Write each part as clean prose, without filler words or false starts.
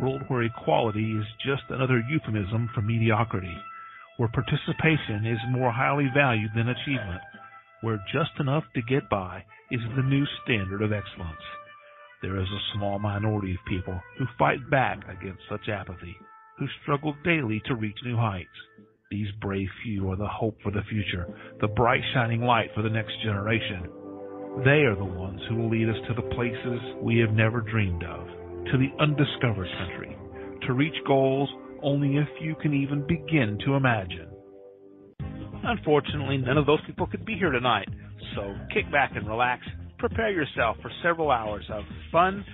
world where equality is just another euphemism for mediocrity, where participation is more highly valued than achievement, where just enough to get by is the new standard of excellence. There is a small minority of people who fight back against such apathy, who struggle daily to reach new heights. These brave few are the hope for the future, the bright shining light for the next generation. They are the ones who will lead us to the places we have never dreamed of, to the undiscovered country, to reach goals only a few can even begin to imagine. Unfortunately, none of those people could be here tonight, so kick back and relax. Prepare yourself for several hours of fun,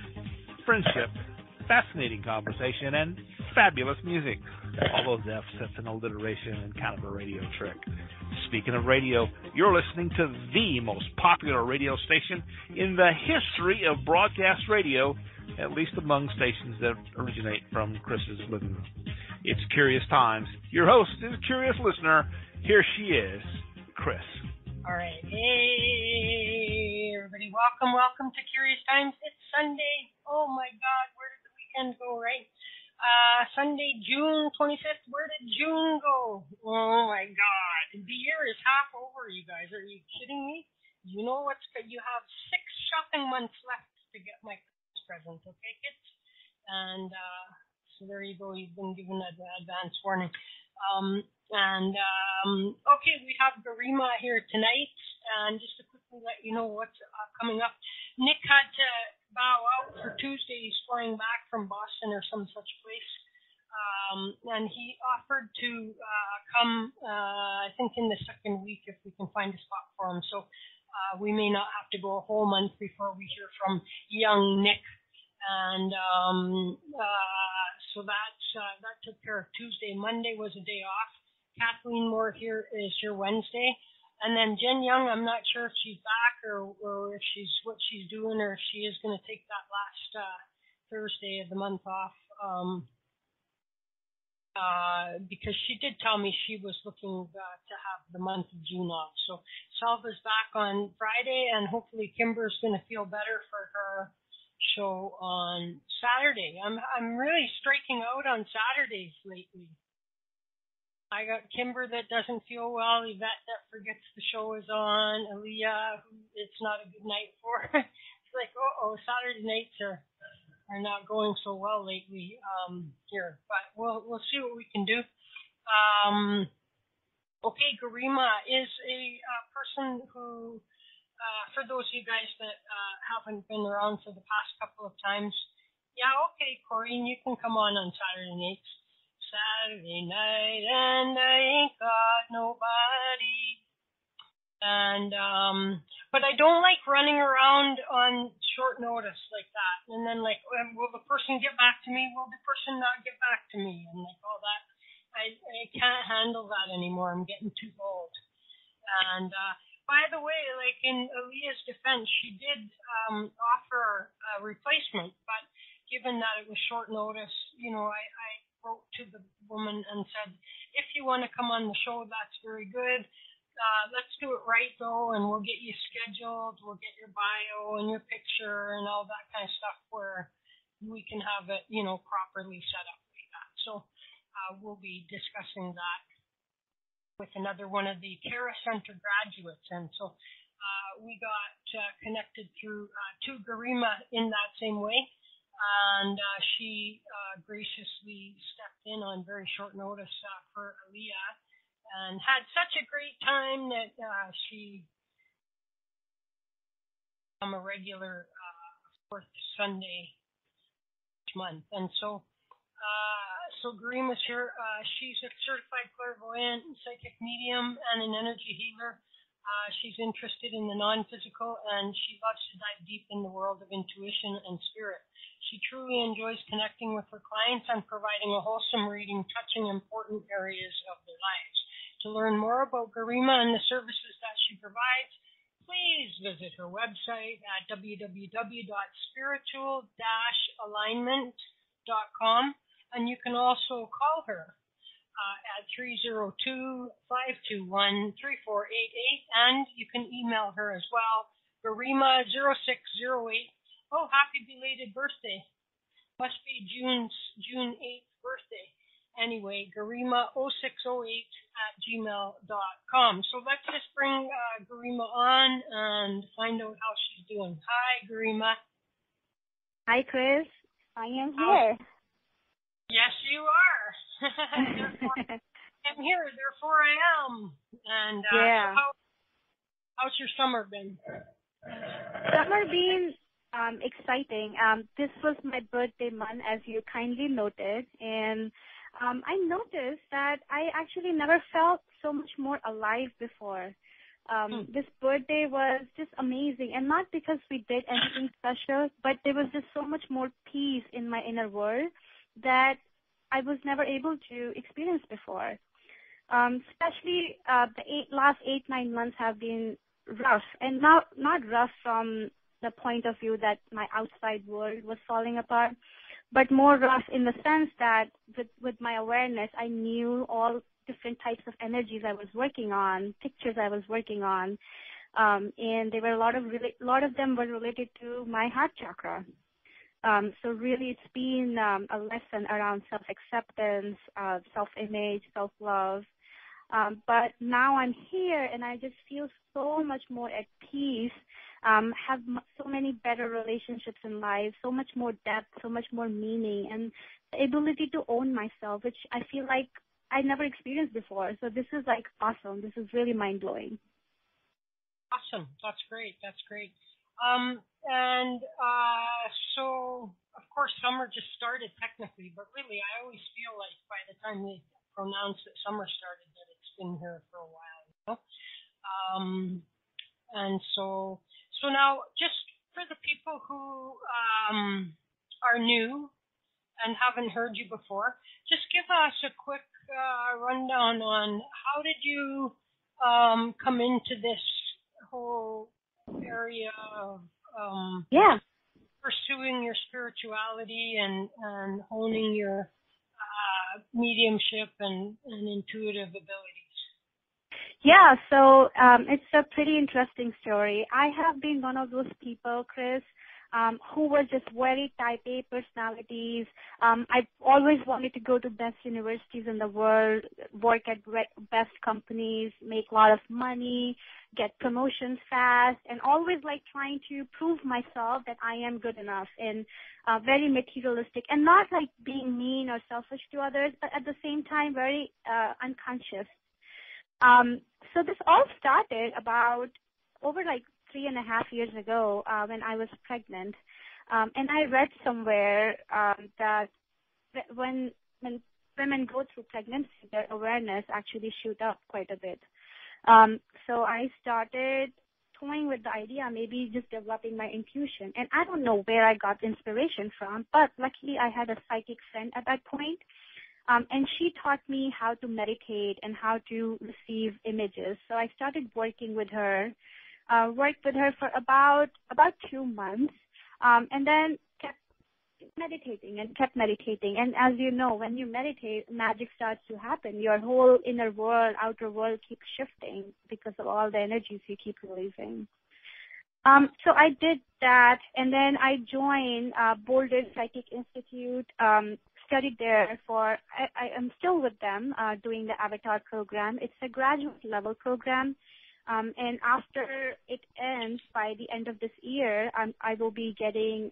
friendship, fascinating conversation, and fabulous music. All those F's, that's an alliteration and kind of a radio trick. Speaking of radio, you're listening to the most popular radio station in the history of broadcast radio, at least among stations that originate from Chris's living room. It's Curious Times. Your host is a curious listener. Here she is, Chris. All right. Hey, everybody. Welcome to Curious Times. It's Sunday. Oh, my God. Where did the weekend go, right? Sunday, June 25th. Where did June go? Oh, my God. The year is half over, you guys. Are you kidding me? You know what's good? You have 6 shopping months left to get my present, okay, kids? And so there you go. You've been given an advance warning. Okay, we have Garima here tonight, and just to quickly let you know what's coming up. Nick had to bow out for Tuesday. He's flying back from Boston or some such place, and he offered to come, I think, in the second week if we can find a spot for him. So we may not have to go a whole month before we hear from young Nick. And so that took care of Tuesday. Monday was a day off. Kathleen Moore here is your Wednesday. And then Jen Young, I'm not sure if she's back or if she's what she's doing or if she is going to take that last Thursday of the month off. Because she did tell me she was looking to have the month of June off. So Salva's back on Friday, and hopefully Kimber's going to feel better for her show on Saturday. I'm really striking out on Saturdays lately. I got Kimber that doesn't feel well, Yvette that forgets the show is on, Aliyah who it's not a good night for. It's like, uh-oh, Saturday nights are not going so well lately here. But we'll see what we can do. Okay, Garima is a person who, for those of you guys that haven't been around for the past couple of times, yeah, okay, Corrine, you can come on Saturday nights. Saturday night and I ain't got nobody. And but I don't like running around on short notice like that. And then like, will the person get back to me? Will the person not get back to me? And like all that, I can't handle that anymore. I'm getting too old. And by the way, like in Aliyah's defense, she did offer a replacement, but given that it was short notice, you know, I wrote to the woman and said, if you want to come on the show, that's very good. Let's do it right, though, and we'll get you scheduled. We'll get your bio and your picture and all that kind of stuff where we can have it, you know, properly set up like that. So we'll be discussing that with another one of the Terra Center graduates. And so we got connected through to Garima in that same way. And she graciously stepped in on very short notice for Aliyah and had such a great time that she became a regular fourth Sunday each month. And so, Garima's here. She's a certified clairvoyant, psychic medium, and an energy healer. She's interested in the non-physical, and she loves to dive deep in the world of intuition and spirit. She truly enjoys connecting with her clients and providing a wholesome reading touching important areas of their lives. To learn more about Garima and the services that she provides, please visit her website at www.spiritual-alignment.com, and you can also call her at 302-521-3488, and you can email her as well, Garima0608. Oh, happy belated birthday. Must be June 8th birthday. Anyway, garima0608@gmail.com. So let's just bring Garima on and find out how she's doing. Hi, Garima. Hi, Chris. I am here. Yes, you are. I'm here, therefore I am. And yeah. How's your summer been? Summer been exciting. This was my birthday month, as you kindly noted, and I noticed that I actually never felt so much more alive before. This birthday was just amazing, and not because we did anything special, but there was just so much more peace in my inner world that I was never able to experience before. Especially the last eight, 9 months have been rough, and not rough from the point of view that my outside world was falling apart, but more rough in the sense that with my awareness, I knew all different types of energies I was working on, pictures I was working on, and there were a lot of them were related to my heart chakra. So really, it's been a lesson around self-acceptance, self-image, self-love. But now I'm here, and I just feel so much more at peace. Have so many better relationships in life, so much more depth, so much more meaning, and the ability to own myself, which I feel like I never experienced before. So this is like awesome. This is really mind-blowing. Awesome. That's great. That's great. So, of course, summer just started technically, but really I always feel like by the time they pronounce that summer started, that it's been here for a while, you know? So now, just for the people who are new and haven't heard you before, just give us a quick rundown on how did you come into this whole area of pursuing your spirituality and honing your mediumship and intuitive ability. Yeah, so it's a pretty interesting story. I have been one of those people, Chris, who were just very type A personalities. I always wanted to go to best universities in the world, work at best companies, make a lot of money, get promotions fast, and always like trying to prove myself that I am good enough, and very materialistic, and not like being mean or selfish to others, but at the same time very unconscious. So this all started about over like 3.5 years ago when I was pregnant, and I read somewhere that when women go through pregnancy, their awareness actually shoot up quite a bit. So I started toying with the idea, maybe just developing my intuition, and I don't know where I got inspiration from, but luckily I had a psychic friend at that point. And she taught me how to meditate and how to receive images. So I started working with her, for about 2 months, and then kept meditating. And as you know, when you meditate, magic starts to happen. Your whole inner world, outer world keeps shifting because of all the energies you keep releasing. So I did that, and then I joined Boulder Psychic Institute, studied there for, I am still with them doing the Avatar program. It's a graduate level program, and after it ends, by the end of this year, I will be getting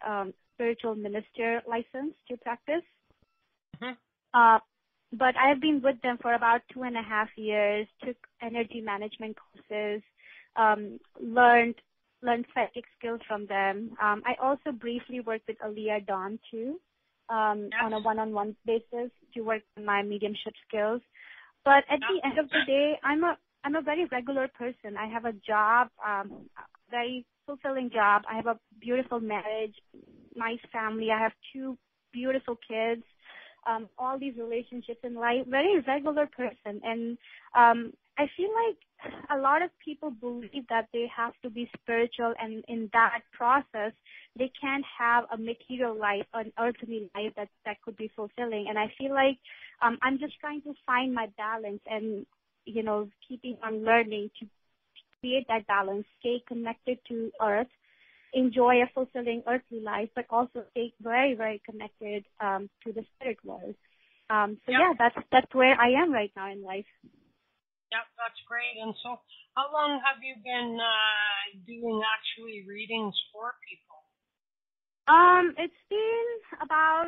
spiritual minister license to practice. Mm-hmm. But I have been with them for about 2.5 years, took energy management courses, learned psychic skills from them. I also briefly worked with Aliyah Don too, on a one-on-one basis to work on my mediumship skills. But at the end of the day, I'm a very regular person. I have a job, very fulfilling job. I have a beautiful marriage, nice family. I have 2 beautiful kids. All these relationships in life, very regular person. And I feel like a lot of people believe that they have to be spiritual, and in that process, they can't have a material life, an earthly life that could be fulfilling. And I feel like I'm just trying to find my balance and, you know, keeping on learning to create that balance, stay connected to earth, enjoy a fulfilling earthly life, but also stay very, very connected to the spirit world. That's where I am right now in life. Yep, that's great. And so how long have you been doing actually readings for people? It's been about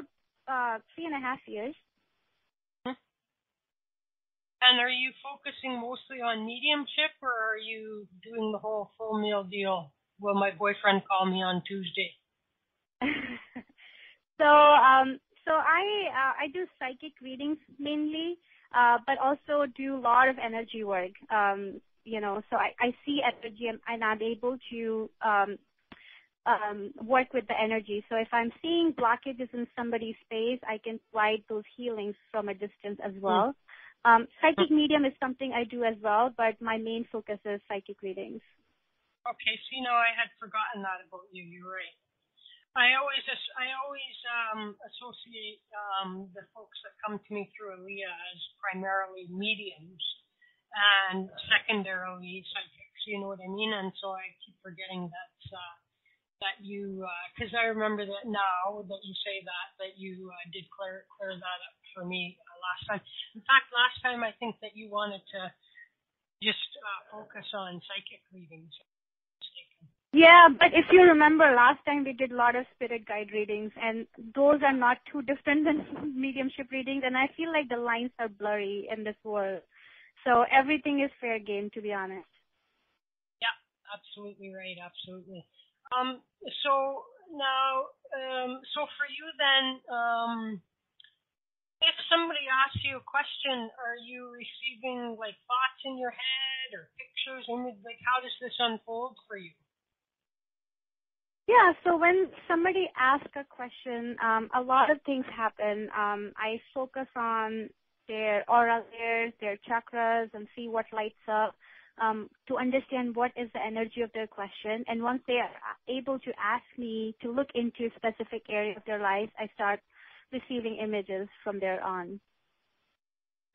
3.5 years. And are you focusing mostly on mediumship, or are you doing the whole full meal deal? Will my boyfriend call me on Tuesday? So I do psychic readings mainly, but also do a lot of energy work. So I see energy, and I'm able to work with the energy. So if I'm seeing blockages in somebody's space, I can provide those healings from a distance as well. Psychic medium is something I do as well, but my main focus is psychic readings. Okay, so I had forgotten that about you. You're right. I always associate the folks that come to me through Aliyah as primarily mediums and secondarily psychics. You know what I mean? And so I keep forgetting that you, because I remember that now that you say that you did clear that up for me last time. In fact, last time I think that you wanted to just focus on psychic readings. Yeah, but if you remember last time, we did a lot of spirit guide readings, and those are not too different than mediumship readings, and I feel like the lines are blurry in this world. So everything is fair game, to be honest. Yeah, absolutely right, absolutely. So now, so for you then, if somebody asks you a question, are you receiving like thoughts in your head or pictures? Like, how does this unfold for you? Yeah, so when somebody asks a question, a lot of things happen. I focus on their aura layers, their chakras, and see what lights up to understand what is the energy of their question. And once they are able to ask me to look into a specific area of their life, I start receiving images from there on.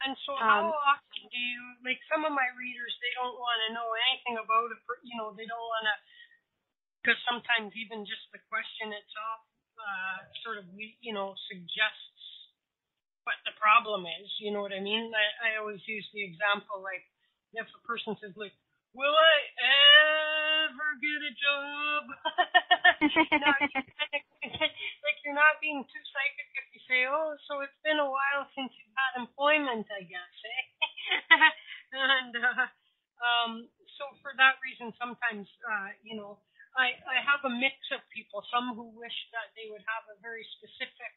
And so how often do you, like some of my readers, they don't want to know anything about it, they don't want to, because sometimes even just the question itself sort of, suggests what the problem is. You know what I mean? I always use the example, like, if a person says, like, will I ever get a job? Like, you're not being too psychic if you say, oh, so it's been a while since you've had employment, I guess, eh? And so for that reason, sometimes, I have a mix of people, some who wish that they would have a very specific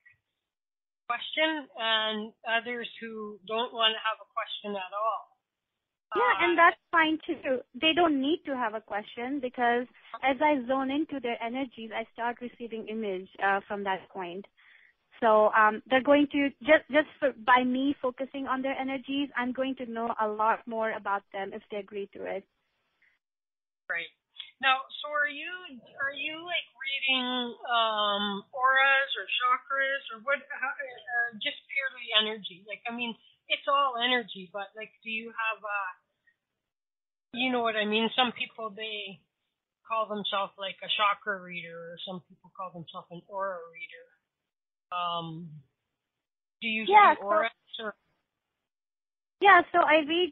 question and others who don't want to have a question at all. Yeah, and that's fine too. They don't need to have a question because as I zone into their energies, I start receiving image from that point. So they're going to, by me focusing on their energies, I'm going to know a lot more about them if they agree to it. Right. Now, so are you like reading auras or chakras or what? Or just purely energy? Like, I mean, it's all energy, but like, do you have you know what I mean? Some people they call themselves like a chakra reader, or some people call themselves an aura reader. Do you do auras or? Yeah, so I read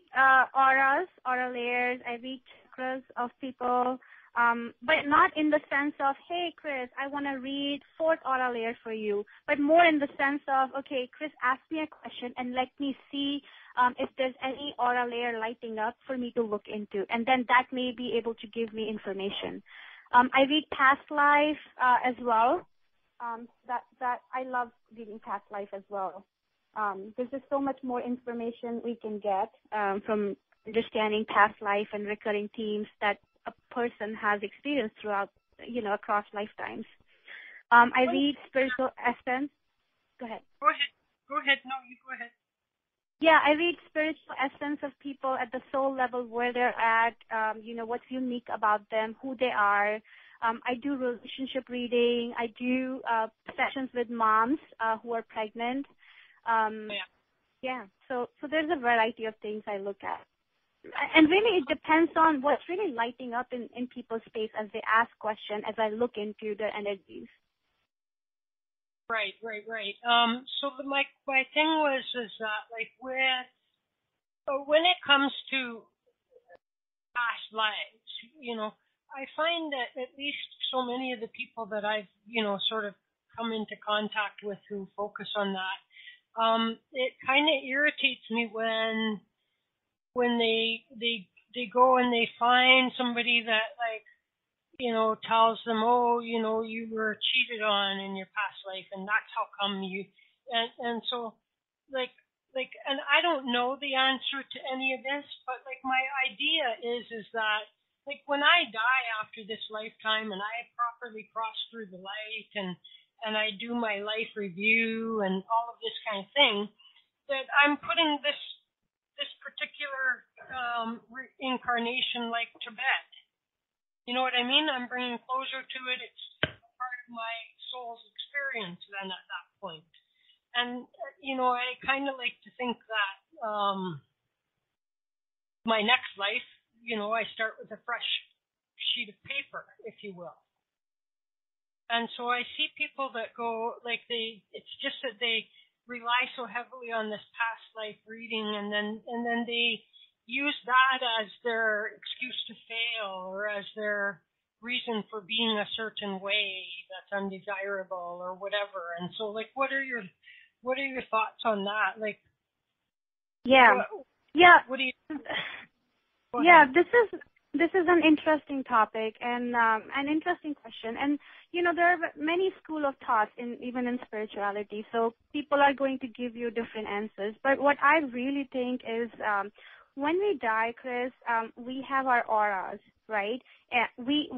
auras, aura layers. I read chakras of people. But not in the sense of, hey, Chris, I want to read 4th aura layer for you, but more in the sense of, okay, Chris, ask me a question and let me see if there's any aura layer lighting up for me to look into, and then that may be able to give me information. I read past life as well. That I love reading past life as well. There's just so much more information we can get from understanding past life and recurring themes that a person has experienced throughout, across lifetimes. I read spiritual essence. Go ahead. No, you go ahead. Yeah, I read spiritual essence of people at the soul level, where they're at, what's unique about them, who they are. I do relationship reading. I do sessions with moms who are pregnant. So there's a variety of things I look at. And really, it depends on what's really lighting up in people's space as they ask questions, as I look into the energies. Right. So my thing was when it comes to past lives, you know, I find that at least so many of the people that I've, you know, sort of come into contact with who focus on that, it kind of irritates me when they go and they find somebody that, like, you know, tells them, oh, you know, you were cheated on in your past life, and that's how come you, and so, like, and I don't know the answer to any of this, but, like, my idea is that, like, when I die after this lifetime and I properly cross through the light and I do my life review and all of this kind of thing, that I'm putting this particular incarnation like Tibet. You know what I mean? I'm bringing closure to it. It's part of my soul's experience then at that point. And, you know, I kind of like to think that my next life, you know, I start with a fresh sheet of paper, if you will. And so I see people that go, like, it's just that they rely so heavily on this past life reading, and then they use that as their excuse to fail or as their reason for being a certain way that's undesirable or whatever. And so, like, what are your thoughts on that? Like, yeah, what do you? Yeah, this is an interesting topic and an interesting question. And, you know, there are many school of thoughts even in spirituality. So people are going to give you different answers. But what I really think is when we die, Chris, we have our auras, right? And we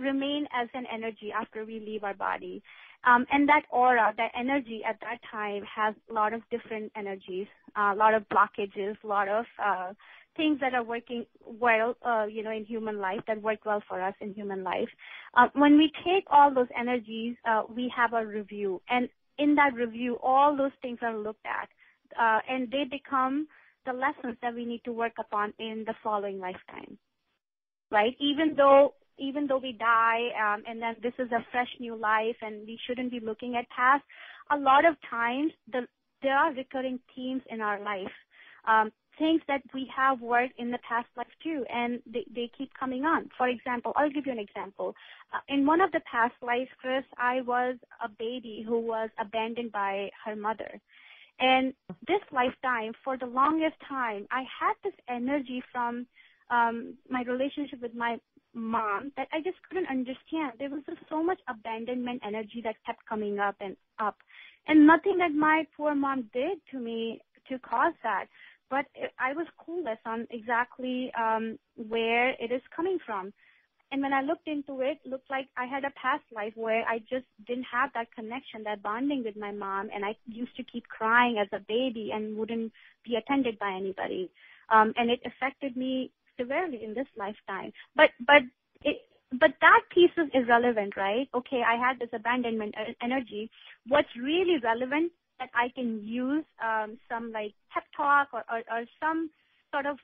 remain as an energy after we leave our body. And that aura, that energy at that time has a lot of different energies, a lot of blockages, a lot of things that are working well, you know, in human life, that work well for us in human life. When we take all those energies, we have a review. And in that review, all those things are looked at, and they become the lessons that we need to work upon in the following lifetime, right? Even though we die and then this is a fresh new life and we shouldn't be looking at past, a lot of times there are recurring themes in our life, things that we have worked in the past life too, and they keep coming on. For example, I'll give you an example. In one of the past lives, Chris, I was a baby who was abandoned by her mother. And this lifetime, for the longest time, I had this energy from my relationship with my mom that I just couldn't understand. There was just so much abandonment energy that kept coming up and up, and nothing that my poor mom did to me to cause that, but I was clueless on exactly where it is coming from. And when I looked into it, looked like I had a past life where I just didn't have that connection, that bonding with my mom, and I used to keep crying as a baby and wouldn't be attended by anybody, and it affected me severely in this lifetime. But that piece is irrelevant, right? Okay, I had this abandonment energy. What's really relevant that I can use some like pep talk or some sort of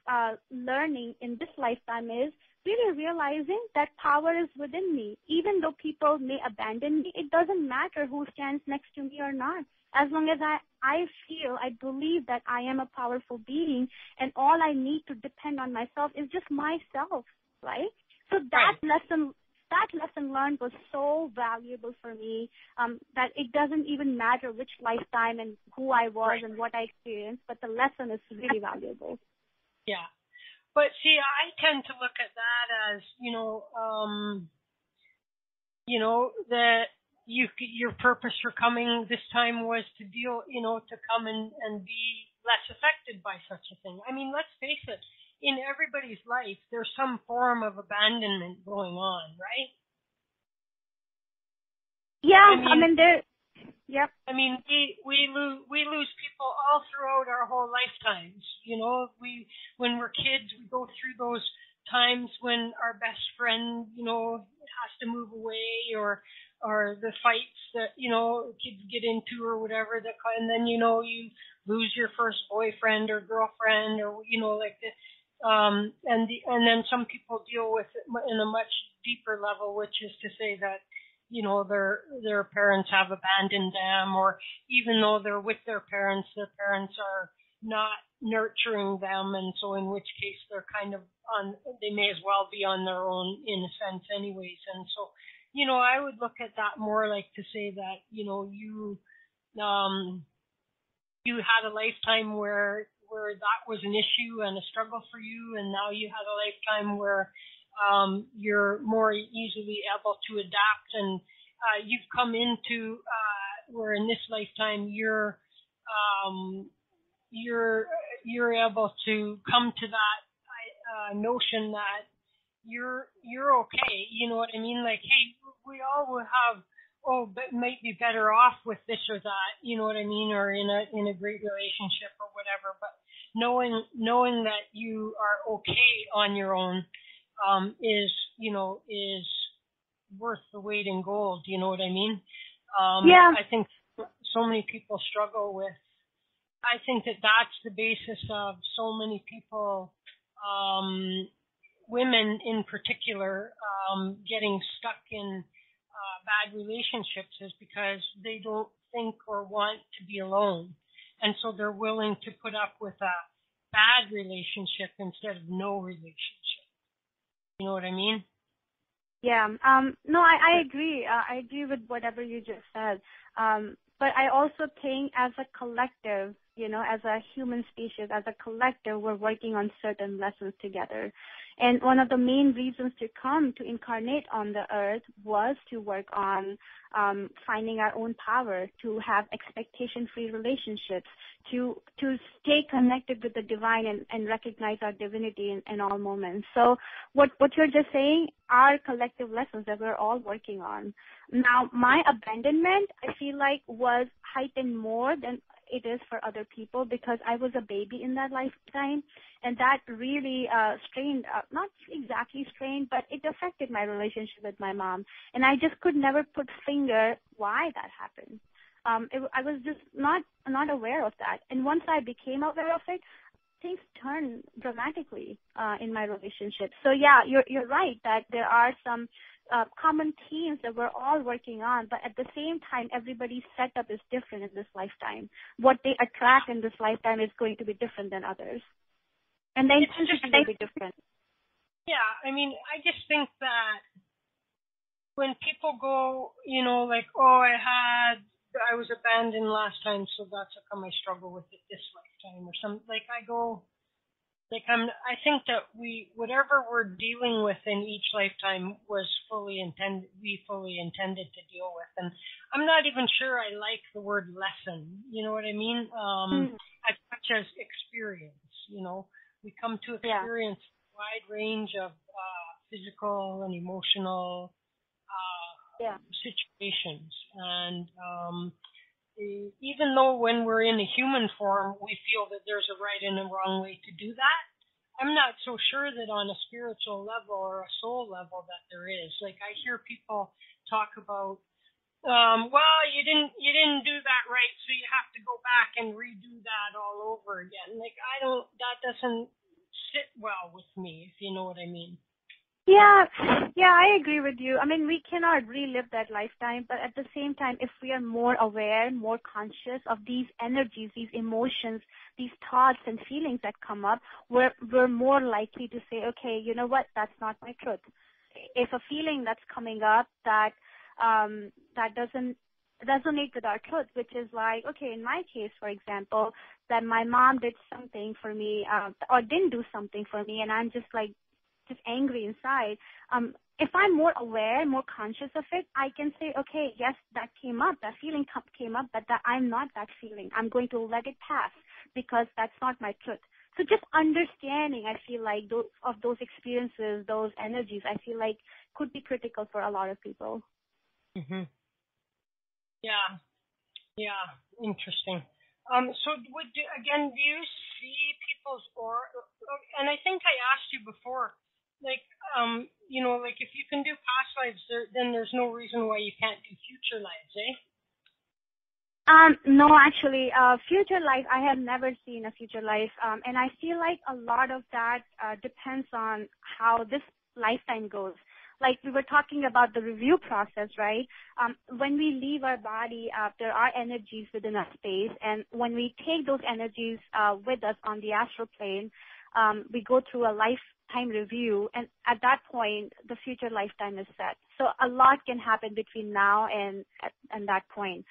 learning in this lifetime is really realizing that power is within me. Even though people may abandon me, it doesn't matter who stands next to me or not. As long as I feel, I believe that I am a powerful being and all I need to depend on myself is just myself, right? So that lesson learned was so valuable for me that it doesn't even matter which lifetime and who I was and what I experienced, but the lesson is really valuable. Yeah. But see, I tend to look at that as, you know, that your purpose for coming this time was to deal, you know, to come and be less affected by such a thing. I mean, let's face it, in everybody's life, there's some form of abandonment going on, right? Yeah, I mean there. Yep. I mean, we lose people all throughout our whole lifetimes. You know, when we're kids, we go through those times when our best friend, you know, has to move away, or or the fights that, you know, kids get into or whatever, that, and then, you know, you lose your first boyfriend or girlfriend or, you know, like this. And then some people deal with it in a much deeper level, which is to say that, you know, their parents have abandoned them, or even though they're with their parents are not nurturing them. And so in which case they're kind of on, they may as well be on their own in a sense anyways. And so, you know, I would look at that more like to say that, you know, you had a lifetime where that was an issue and a struggle for you. And now you had a lifetime where you're more easily able to adapt, and you've come into where in this lifetime you're able to come to that notion that you're okay. You know what I mean? Like, hey, we all will have, oh, but might be better off with this or that, you know what I mean, or in a great relationship or whatever. But knowing that you are okay on your own is worth the weight in gold, you know what I mean? Yeah. I think so many people struggle with, I think that that's the basis of so many people, women in particular, getting stuck in bad relationships, is because they don't think or want to be alone. And so they're willing to put up with a bad relationship instead of no relationship. You know what I mean? Yeah. No, I agree. I agree with whatever you just said. But I also think as a collective, you know, as a human species, as a collective, we're working on certain lessons together. And one of the main reasons to come to incarnate on the earth was to work on finding our own power, to have expectation-free relationships, to stay connected with the divine and recognize our divinity in all moments. So what you're just saying are collective lessons that we're all working on. Now, my abandonment, I feel like, was heightened more than it is for other people, because I was a baby in that lifetime, and that really strained, not exactly strained, but it affected my relationship with my mom. And I just could never put finger why that happened. I was just not aware of that. And once I became aware of it, things turned dramatically in my relationship. So yeah, you're right that there are some common themes that we're all working on, but at the same time, everybody's setup is different in this lifetime. What they attract in this lifetime is going to be different than others, and then it's going to be different. Yeah, I mean, I just think that when people go, you know, like, oh, I was abandoned last time, so that's how come I struggle with it this lifetime or something. Like, I go. Like, I think that whatever we're dealing with in each lifetime was fully intended to deal with. And I'm not even sure I like the word lesson, you know what I mean? As much as experience, you know, we come to experience a wide range of physical and emotional situations. And even though when we're in a human form, we feel that there's a right and a wrong way to do that, I'm not so sure that on a spiritual level or a soul level that there is. Like, I hear people talk about, well, you didn't do that right, so you have to go back and redo that all over again. Like, that doesn't sit well with me, if you know what I mean. Yeah, I agree with you. I mean, we cannot relive that lifetime, but at the same time, if we are more aware, more conscious of these energies, these emotions, these thoughts and feelings that come up, we're more likely to say, okay, you know what, that's not my truth. If a feeling that's coming up that that doesn't resonate with our truth, which is like, okay, in my case, for example, that my mom did something for me or didn't do something for me, and I'm just like, just angry inside. If I'm more aware, more conscious of it, I can say, okay, yes, that came up, that feeling came up, but that I'm not that feeling. I'm going to let it pass because that's not my truth. So just understanding, I feel like, those experiences, those energies, I feel like could be critical for a lot of people. Mm-hmm. Yeah, interesting. So do you see people's aura? And I think I asked you before, like, you know, like if you can do past lives, then there's no reason why you can't do future lives, eh? No, actually, future life, I have never seen a future life. And I feel like a lot of that depends on how this lifetime goes. Like we were talking about the review process, right? When we leave our body, there are energies within our space. And when we take those energies with us on the astral plane, we go through a lifetime review. And at that point, the future lifetime is set. So a lot can happen between now and that point.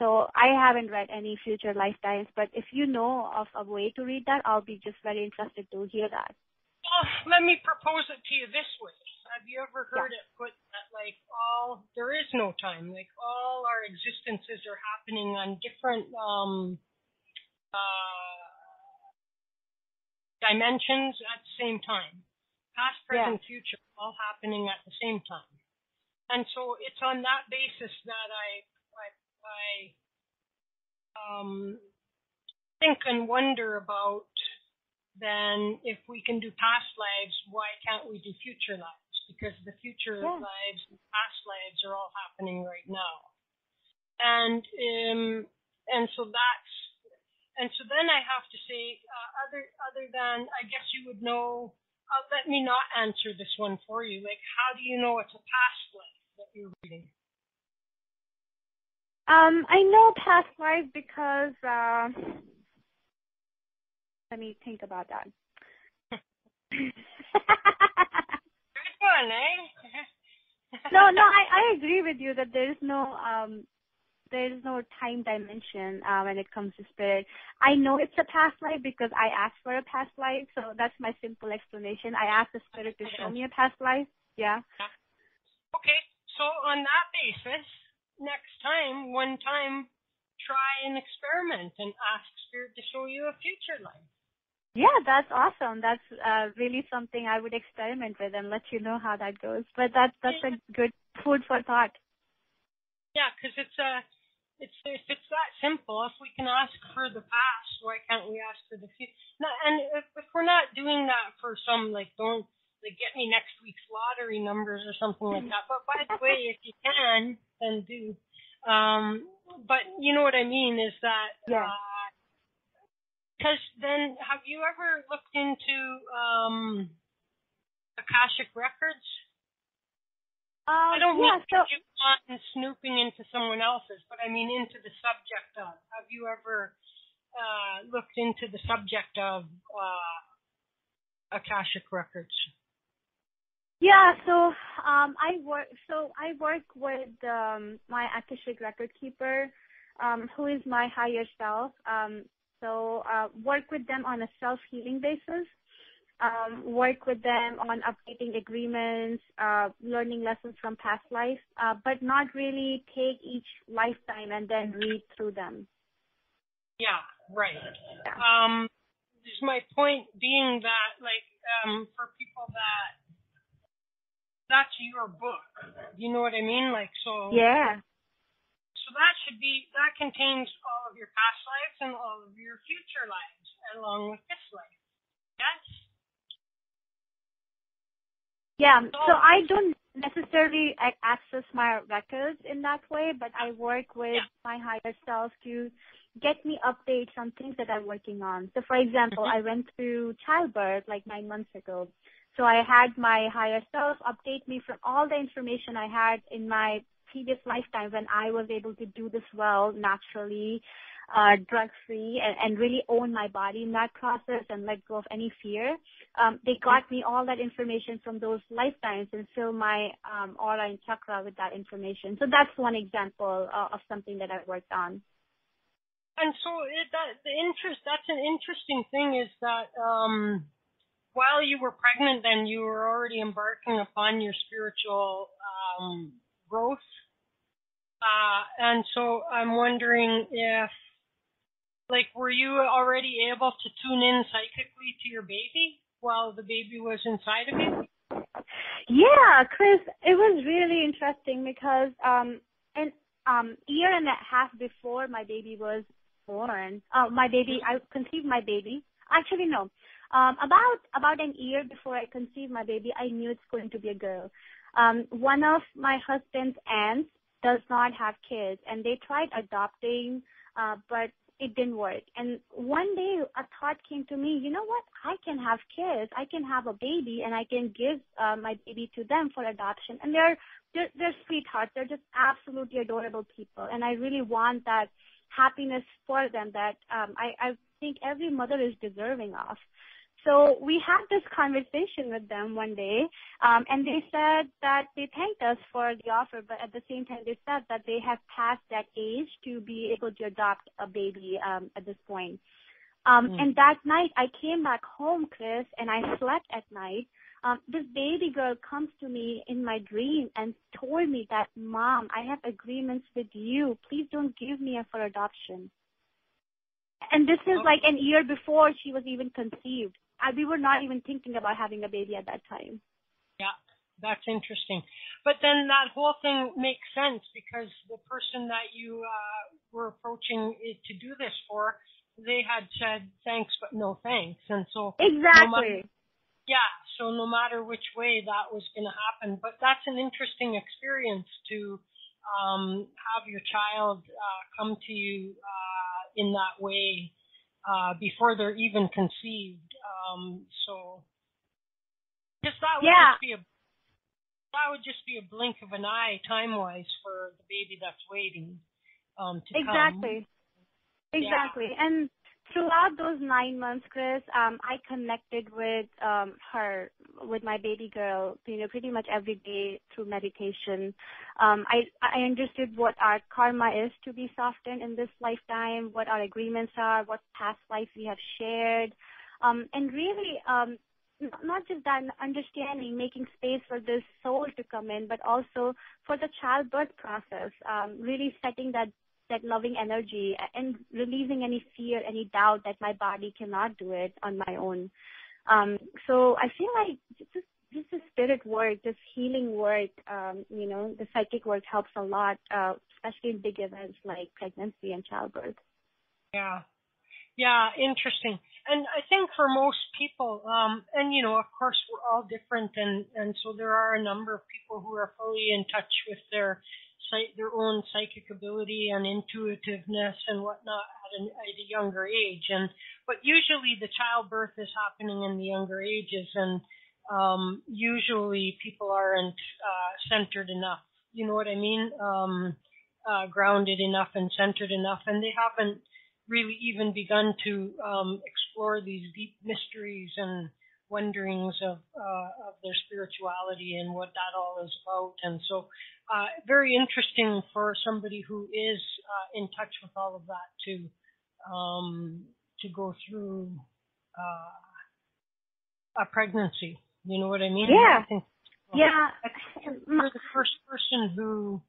So I haven't read any future lifetimes. But if you know of a way to read that, I'll be just very interested to hear that. Well, let me propose it to you this way. Have you ever heard it put that, like, there is no time, like all our existences are happening on different dimensions at the same time, past, present, future, all happening at the same time. And so it's on that basis that I think and wonder about, then if we can do past lives, why can't we do future lives? Because the future lives and past lives are all happening right now. And so then I have to say, other than, I guess you would know, let me not answer this one for you. Like, how do you know it's a past life that you're reading? I know past life because, let me think about that. Fun, eh? No, I agree with you that there is no time dimension when it comes to spirit. I know it's a past life because I asked for a past life, so that's my simple explanation. I asked the spirit to show me a past life. Yeah. Okay, so on that basis, next time, try an experiment and ask spirit to show you a future life. Yeah, that's awesome. That's really something I would experiment with and let you know how that goes. But that's a good food for thought. Yeah, because if it's that simple, if we can ask for the past, why can't we ask for the future? No, and if we're not doing that for some, like, don't, like, get me next week's lottery numbers or something like that. But by the way, if you can, then do. But you know what I mean is that. Yeah. Because then, have you ever looked into Akashic Records? I don't mean to get on snooping into someone else's, but I mean into the subject of. Have you ever looked into the subject of Akashic Records? Yeah, so I work with my Akashic Record Keeper, who is my higher self. So work with them on a self-healing basis, work with them on updating agreements, learning lessons from past life, but not really take each lifetime and then read through them. Yeah, right. Yeah. There's my point being that, like, for people that's your book. You know what I mean? Like, so. Yeah. So that contains all of your past lives and all of your future lives, along with this life. Yes? Yeah, so I don't necessarily access my records in that way, but I work with my higher self to get me updates on things that I'm working on. So, for example, I went through childbirth like 9 months ago. So I had my higher self update me from all the information I had in my previous lifetime when I was able to do this well, naturally, drug-free, and really own my body in that process and let go of any fear. They got me all that information from those lifetimes and fill my aura and chakra with that information. So that's one example of something that I've worked on. And so that's an interesting thing is that while you were pregnant, then you were already embarking upon your spiritual growth. And so I'm wondering if, like, were you already able to tune in psychically to your baby while the baby was inside of you? Yeah, Chris, it was really interesting because an year and a half before my baby was born, I conceived my baby. Actually, no. About an year before I conceived my baby, I knew it's going to be a girl. One of my husband's aunts does not have kids, and they tried adopting, but it didn't work. And one day a thought came to me, you know what, I can have kids, I can have a baby, and I can give my baby to them for adoption. And they're sweethearts. They're just absolutely adorable people. And I really want that happiness for them that I think every mother is deserving of. So we had this conversation with them one day, and they said that they thanked us for the offer, but at the same time they said that they have passed that age to be able to adopt a baby at this point. And that night I came back home, Chris, and I slept at night. This baby girl comes to me in my dream and told me that, Mom, I have agreements with you. Please don't give me up for adoption. And this is like an year before she was even conceived. We were not even thinking about having a baby at that time. Yeah, that's interesting. But then that whole thing makes sense because the person that you were approaching to do this for, they had said thanks but no thanks. And so exactly. So no matter which way that was going to happen. But that's an interesting experience to have your child come to you in that way before they're even conceived. So just that would just be a blink of an eye time-wise for the baby that's waiting to come. Exactly. Yeah. And throughout those 9 months, Chris, I connected with her, with my baby girl, you know, pretty much every day through meditation. I understood what our karma is to be softened in this lifetime, what our agreements are, what past life we have shared, and really not just that understanding, making space for this soul to come in, but also for the childbirth process, really setting that loving energy and releasing any fear, any doubt that my body cannot do it on my own. So I feel like just the spirit work, this healing work, you know, the psychic work helps a lot, especially in big events like pregnancy and childbirth. Yeah. Yeah, interesting. And I think for most people, and, you know, of course, we're all different. And so there are a number of people who are fully in touch with their own psychic ability and intuitiveness and whatnot at a younger age, but usually the childbirth is happening in the younger ages, and usually people aren't centered enough. You know what I mean? Grounded enough and centered enough, and they haven't really even begun to explore these deep mysteries and wonderings of their spirituality and what that all is about. And so very interesting for somebody who is in touch with all of that to go through a pregnancy. You know what I mean? Yeah. I think you're the first person who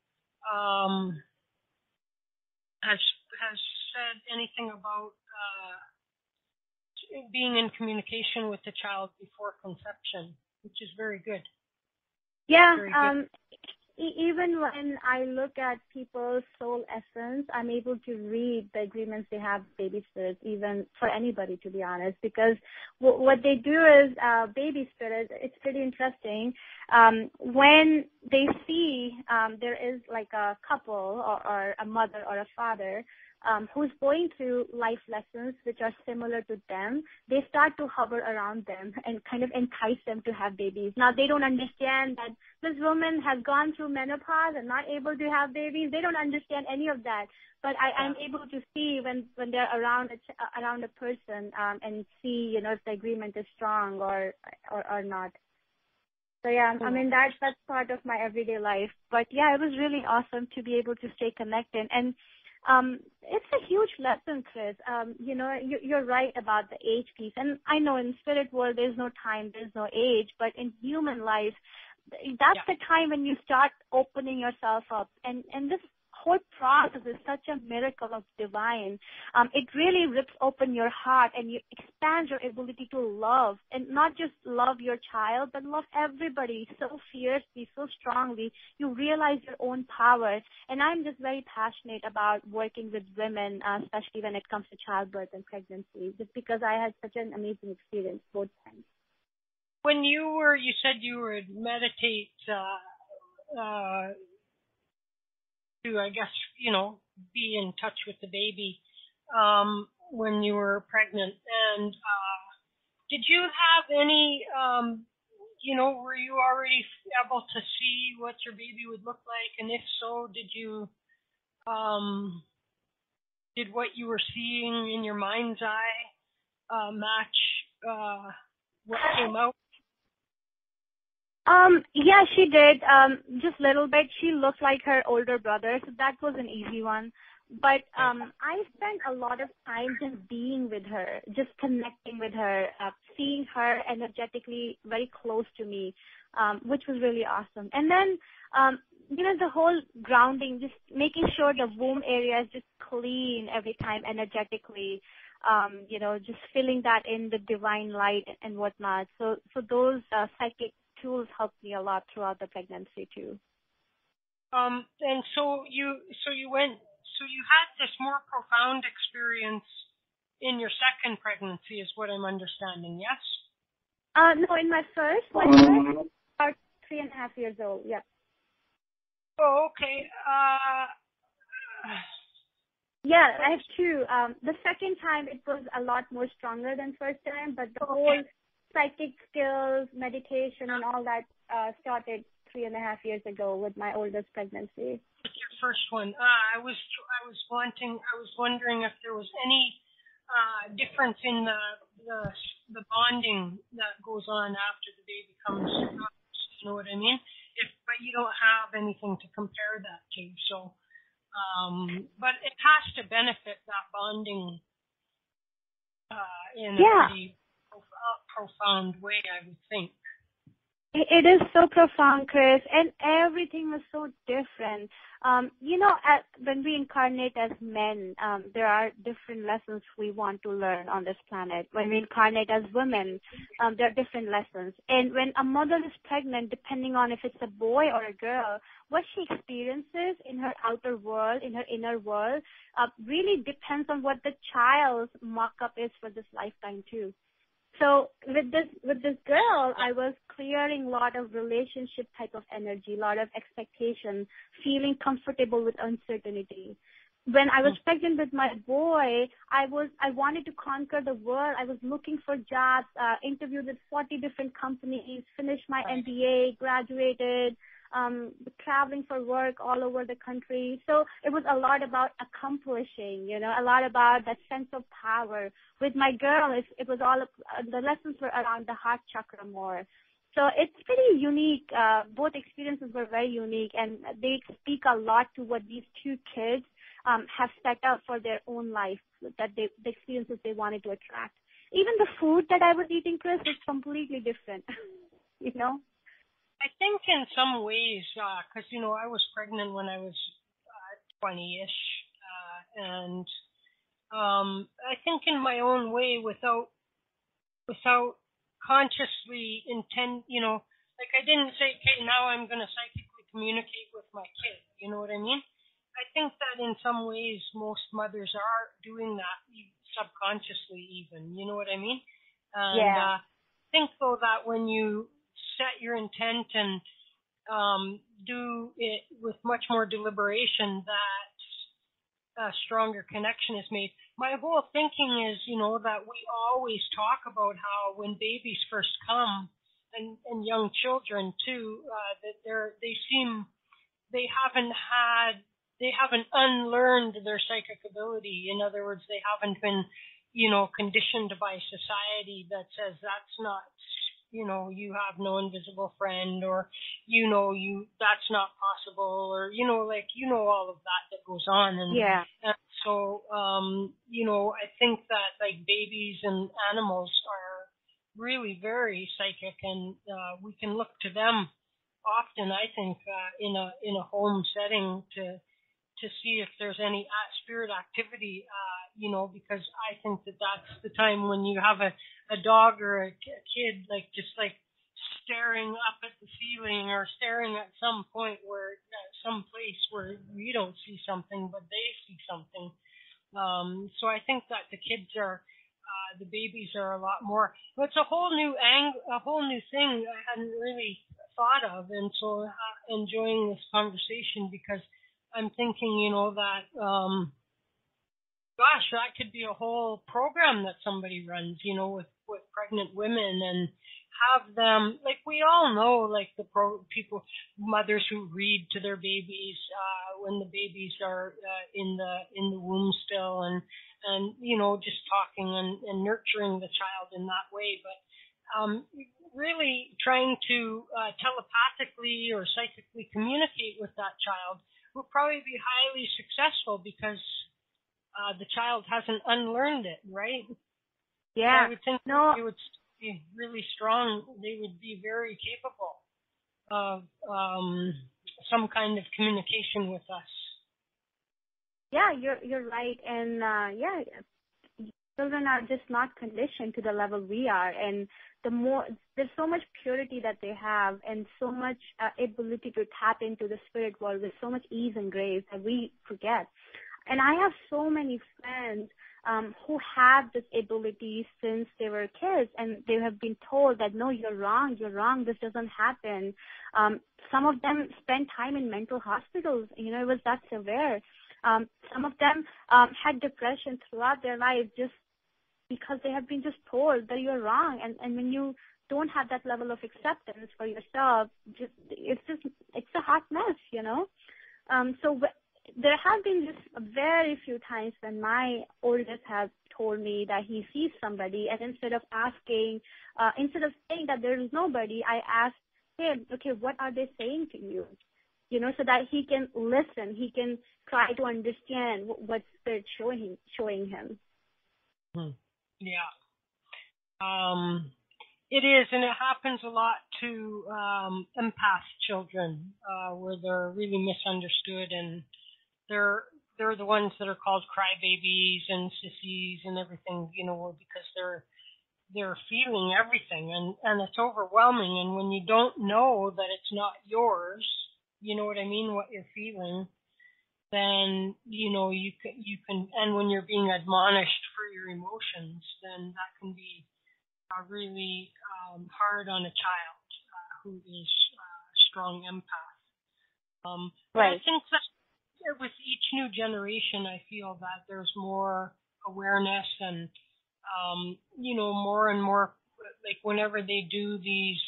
has said anything about being in communication with the child before conception, which is very good. Yeah, very good. Even when I look at people's soul essence, I'm able to read the agreements they have with baby spirits, even for anybody, to be honest, because what they do is baby spirits, it's pretty interesting. When they see there is like a couple or a mother or a father, who's going through life lessons which are similar to them, they start to hover around them and kind of entice them to have babies. Now, they don't understand that this woman has gone through menopause and not able to have babies. They don't understand any of that. But I'm able to see when they're around a person and see, you know, if the agreement is strong or not. So, yeah, I mean, that's part of my everyday life. But, yeah, it was really awesome to be able to stay connected. And it's a huge lesson, Chris. You know, you're right about the age piece. And I know in spirit world, there's no time, there's no age. But in human life, that's the time when you start opening yourself up. And this whole process is such a miracle of divine. It really rips open your heart and you expand your ability to love, and not just love your child, but love everybody so fiercely, so strongly. You realize your own power. And I'm just very passionate about working with women, especially when it comes to childbirth and pregnancy, just because I had such an amazing experience both times. When you said you would meditate to, I guess, you know, be in touch with the baby when you were pregnant. And did you have any, you know, were you already able to see what your baby would look like? And if so, did you, did what you were seeing in your mind's eye match what came out? Yeah, she did. Just a little bit. She looked like her older brother, so that was an easy one. But I spent a lot of time just being with her, just connecting with her, seeing her energetically very close to me, which was really awesome. And then, you know, the whole grounding, just making sure the womb area is just clean every time energetically. You know, just filling that in the divine light and whatnot. So those psychic tools helped me a lot throughout the pregnancy too. And so you had this more profound experience in your second pregnancy, is what I'm understanding. Yes. No, in my first, about 3.5 years old. Yeah. Oh, okay. Yeah, I have two. The second time it was a lot more stronger than first time, but the whole psychic skills, meditation, and all that started 3.5 years ago with my oldest pregnancy. With your first one, I was wondering if there was any difference in the bonding that goes on after the baby comes out. You know what I mean? But you don't have anything to compare that to, so. But it has to benefit that bonding in a pretty profound way, I would think. It is so profound, Chris, and everything was so different. You know, when we incarnate as men, there are different lessons we want to learn on this planet. When we incarnate as women, there are different lessons. And when a mother is pregnant, depending on if it's a boy or a girl, what she experiences in her outer world, in her inner world, really depends on what the child's mock-up is for this lifetime, too. So with this girl, I was clearing a lot of relationship type of energy, a lot of expectation, feeling comfortable with uncertainty. When I was pregnant with my boy, I wanted to conquer the world. I was looking for jobs, interviewed with 40 different companies, finished my MBA, graduated, traveling for work all over the country. So it was a lot about accomplishing, you know, a lot about that sense of power. With my girl, it was all the lessons were around the heart chakra more. So it's pretty unique. Both experiences were very unique, and they speak a lot to what these two kids have set up for their own life, that the experiences they wanted to attract. Even the food that I was eating, Chris, was completely different, you know? I think in some ways, because, you know, I was pregnant when I was 20-ish, and I think in my own way, without consciously intend, you know, like I didn't say, okay, now I'm going to psychically communicate with my kid, you know what I mean? I think that in some ways most mothers are doing that subconsciously even, you know what I mean? And yeah. I think, though, that when you set your intent and do it with much more deliberation, that a stronger connection is made. My whole thinking is, you know, that we always talk about how when babies first come, and young children too, that they haven't unlearned their psychic ability. In other words, they haven't been, you know, conditioned by society that says that's not, you know, you have no invisible friend, or, you know, that's not possible, or, you know, like, you know, all of that goes on. And, yeah. And so, you know, I think that, like, babies and animals are really very psychic, and we can look to them often, I think, in a home setting to to see if there's any spirit activity, because I think that that's the time when you have a dog or a kid, staring up at the ceiling or staring at some place where you don't see something, but they see something. So I think that the kids are, the babies are a lot more. It's a whole new angle, a whole new thing I hadn't really thought of, and so enjoying this conversation because I'm thinking, that, that could be a whole program that somebody runs, with pregnant women and have them, we all know, the people, mothers who read to their babies when the babies are in the womb still, and just talking and nurturing the child in that way, but really trying to telepathically or psychically communicate with that child will probably be highly successful because the child hasn't unlearned it, right? Yeah. So I would think it would be really strong. They would be very capable of some kind of communication with us. Yeah, you're right, and children are just not conditioned to the level we are, and the more there's so much purity that they have, and so much ability to tap into the spirit world with so much ease and grace that we forget. And I have so many friends who have this ability since they were kids, and they have been told that, no, you're wrong, this doesn't happen. Some of them spent time in mental hospitals, it was that severe. Some of them had depression throughout their life just because they have been just told that you're wrong. And when you don't have that level of acceptance for yourself, it's a hot mess, There have been just very few times when my oldest has told me that he sees somebody, and instead of saying that there is nobody, I asked him, okay, what are they saying to you? So that he can listen, he can try to understand what they're showing him. Yeah. It is, and it happens a lot to empath children where they're really misunderstood, and they're the ones that are called crybabies and sissies and everything, because they're feeling everything, and it's overwhelming. And when you don't know that it's not yours, you know what I mean, what you're feeling, then you can. And when you're being admonished for your emotions, then that can be really hard on a child who is a strong empath. Right. But I think that with each new generation, I feel that there's more awareness and, more and more, whenever they do these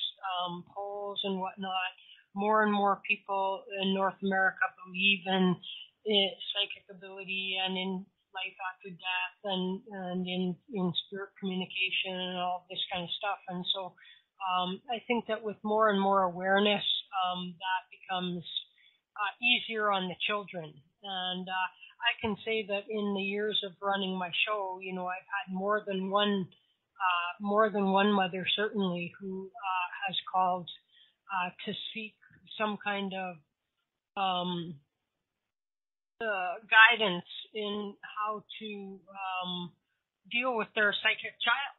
polls and whatnot, more and more people in North America believe in psychic ability and in life after death and in spirit communication and all this kind of stuff. And so I think that with more and more awareness, that becomes easier on the children. And I can say that in the years of running my show, I've had more than one mother certainly who has called to seek some kind of guidance in how to deal with their psychic child,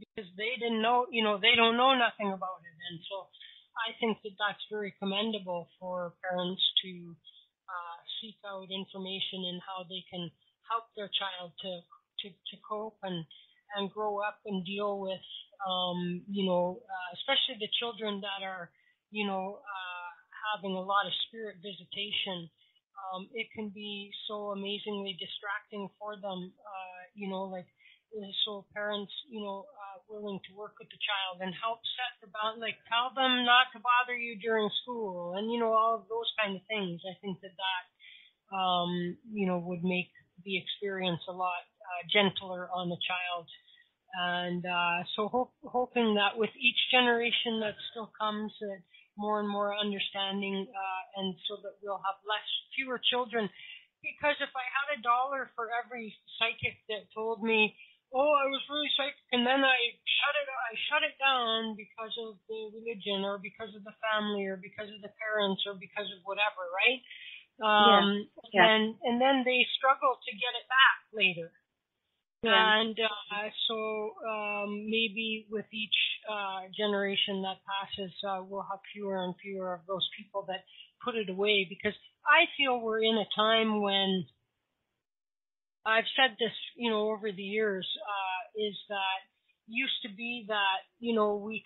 because they didn't know, they don't know nothing about it. And so I think that that's very commendable for parents to seek out information in how they can help their child to cope and grow up and deal with, especially the children that are, having a lot of spirit visitation. It can be so amazingly distracting for them, so parents, willing to work with the child and help set the bound, tell them not to bother you during school and, all of those kind of things. I think that would make the experience a lot gentler on the child. And so hoping that with each generation that still comes, that more and more understanding, and so that we'll have fewer children. Because if I had $1 for every psychic that told me, oh, I was really psychic, and then I shut it down because of the religion or because of the family or because of the parents or because of whatever, right? Yeah. And then they struggle to get it back later. Yeah. And so maybe with each generation that passes, we'll have fewer and fewer of those people that put it away, because I feel we're in a time when, I've said this, you know, over the years, is that used to be that, you know, we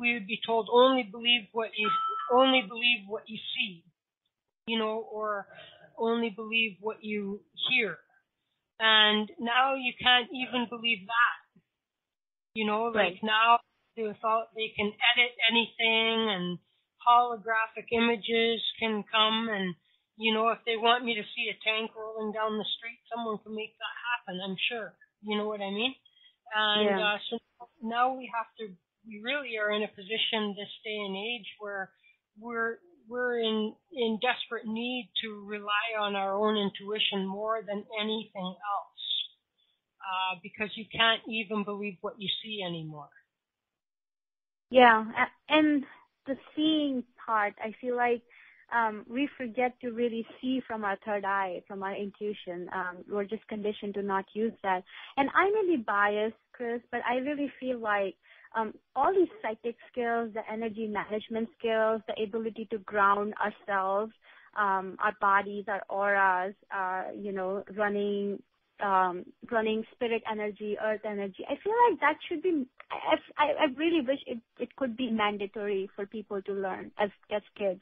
would be told only believe what you see, you know, or only believe what you hear. And now you can't even believe that, you know, like right. Now they can edit anything, and holographic images can come, and, you know, if they want me to see a tank rolling down the street, someone can make that happen, I'm sure. You know what I mean? And yeah. So now we really are in a position this day and age where we're in desperate need to rely on our own intuition more than anything else, because you can't even believe what you see anymore. Yeah, and the seeing part, I feel like we forget to really see from our third eye, from our intuition. We're just conditioned to not use that. And I may be biased, Chris, but I really feel like all these psychic skills, the energy management skills, the ability to ground ourselves, our bodies, our auras, you know, running spirit energy, earth energy. I feel like that should be. I really wish it could be mandatory for people to learn as kids.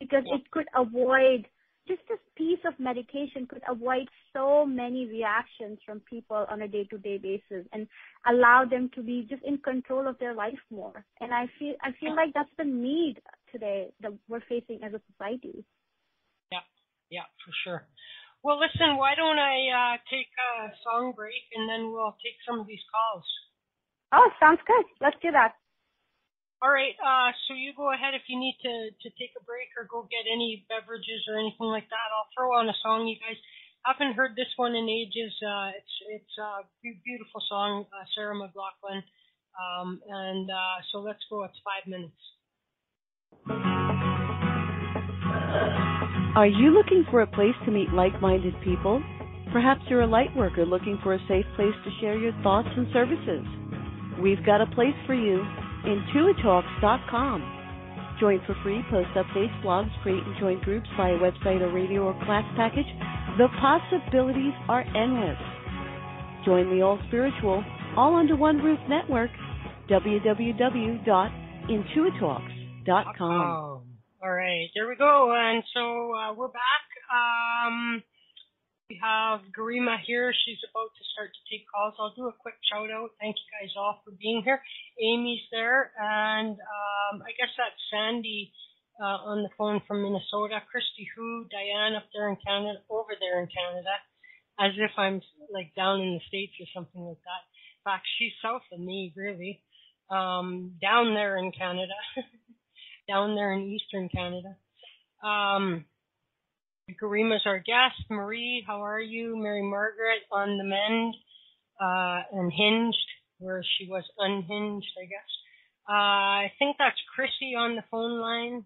Because it could avoid, just this piece of meditation could avoid so many reactions from people on a day-to-day basis and allow them to be just in control of their life more. And I feel like that's the need today that we're facing as a society. Yeah, for sure. Well, listen, why don't I take a song break, and then we'll take some of these calls. Oh, sounds good. Let's do that. All right, so you go ahead if you need to take a break or go get any beverages or anything like that. I'll throw on a song, you guys. I haven't heard this one in ages. It's a beautiful song, Sarah McLaughlin. So let's go. It's 5 minutes. Are you looking for a place to meet like-minded people? Perhaps you're a light worker looking for a safe place to share your thoughts and services. We've got a place for you. Intuitalks.com. Join for free, post updates, blogs, create and join groups via website or radio or class package. The possibilities are endless. Join the All Spiritual, All Under One Roof Network, www.intuitalks.com. Oh, all right, there we go. And so we're back. We have Garima here. She's about to start to take calls. I'll do a quick shout out. Thank you guys all for being here. Amy's there, and I guess that's Sandy on the phone from Minnesota. Christy, who, Diane up there in Canada, over there in Canada, as if I'm like down in the States or something like that. In fact, she's south of me, really, down there in Canada, down there in eastern Canada. Garima's our guest. Marie, how are you? Mary Margaret on the mend, and hinged, where she was unhinged, I guess. I think that's Chrissy on the phone line,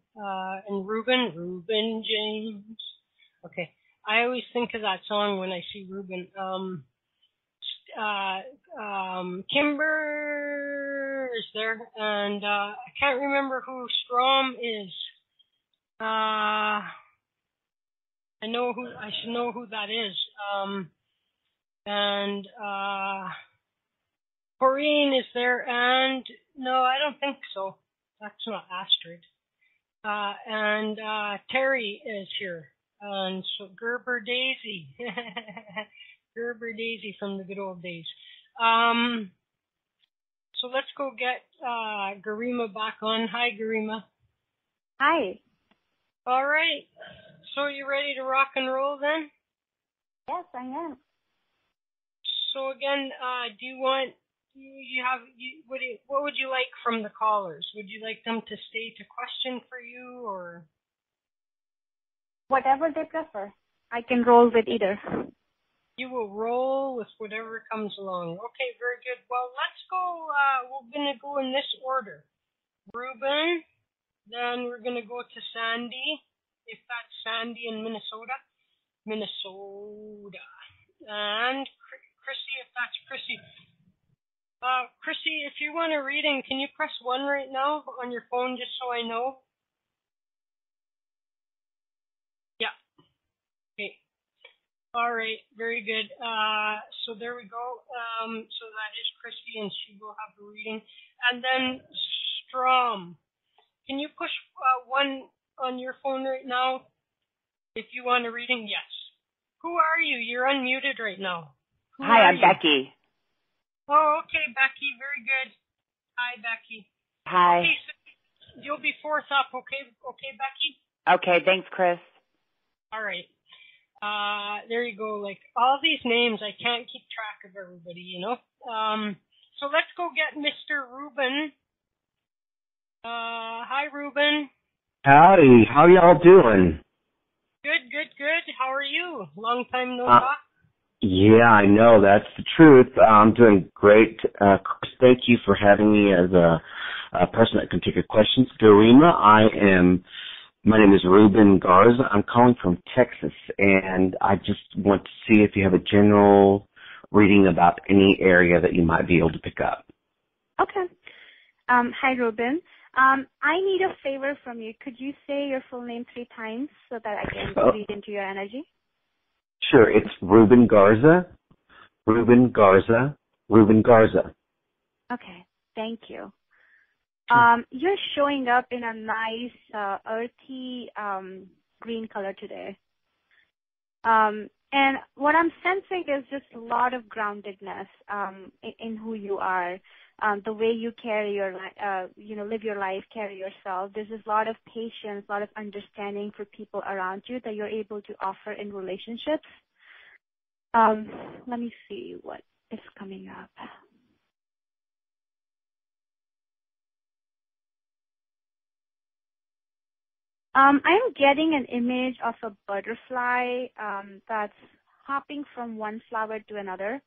and Reuben James. Okay. I always think of that song when I see Reuben. Kimber is there, and I can't remember who Strom is. I should know who that is. Corinne is there, and no, I don't think so. That's not Astrid. Terry is here, and so Gerber Daisy from the good old days. So let's go get Garima back on. Hi, Garima. Hi. All right. So are you ready to rock and roll then? Yes, I am. So again, what would you like from the callers? Would you like them to state a question for you, or whatever they prefer? I can roll with either. You will roll with whatever comes along. Okay, very good. Well, let's go. We're gonna go in this order: Reuben, then we're gonna go to Sandy. If that's Sandy in Minnesota. And Chrissy, if that's Chrissy. Chrissy, if you want a reading, can you press 1 right now on your phone just so I know? Yeah. Okay. All right. Very good. So there we go. So that is Chrissy, and she will have a reading. And then Strom, can you push 1 on your phone right now if you want a reading? Yes. Who are you? You're unmuted right now. Hi, I'm Becky. Oh, okay, Becky. Very good. Hi, Becky. Hi. Okay, so you'll be 4th up, okay? Okay, Becky? Okay, thanks, Chris. All right. There you go. Like, all these names, I can't keep track of everybody, you know? So let's go get Mr. Ruben. Hi, Ruben. Howdy. How y'all doing? Good, good, good. How are you? Long time no talk. Yeah, I know. That's the truth. I'm doing great. Chris, thank you for having me as a person that can take your questions. Garima, my name is Ruben Garza. I'm calling from Texas, and I just want to see if you have a general reading about any area that you might be able to pick up. Okay. Hi, Ruben. I need a favor from you. Could you say your full name 3 times so that I can read into your energy? Sure, it's Ruben Garza, Ruben Garza, Ruben Garza. Okay, thank you. You're showing up in a nice earthy green color today. And what I'm sensing is just a lot of groundedness in who you are, the way you carry your live your life, carry yourself. There's a lot of patience, a lot of understanding for people around you that you're able to offer in relationships. Let me see what is coming up. I'm getting an image of a butterfly that's hopping from one flower to another.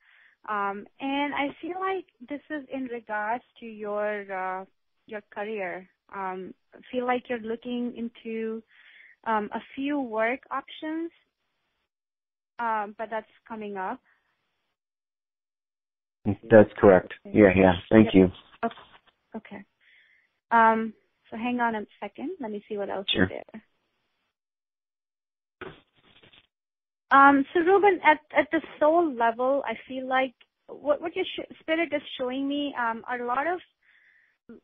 And I feel like this is in regards to your career. I feel like you're looking into a few work options, but that's coming up. That's correct. Yeah. Thank you. Okay. So hang on a second. Let me see what else is there. So Ruben, at the soul level, I feel like what your spirit is showing me are a lot of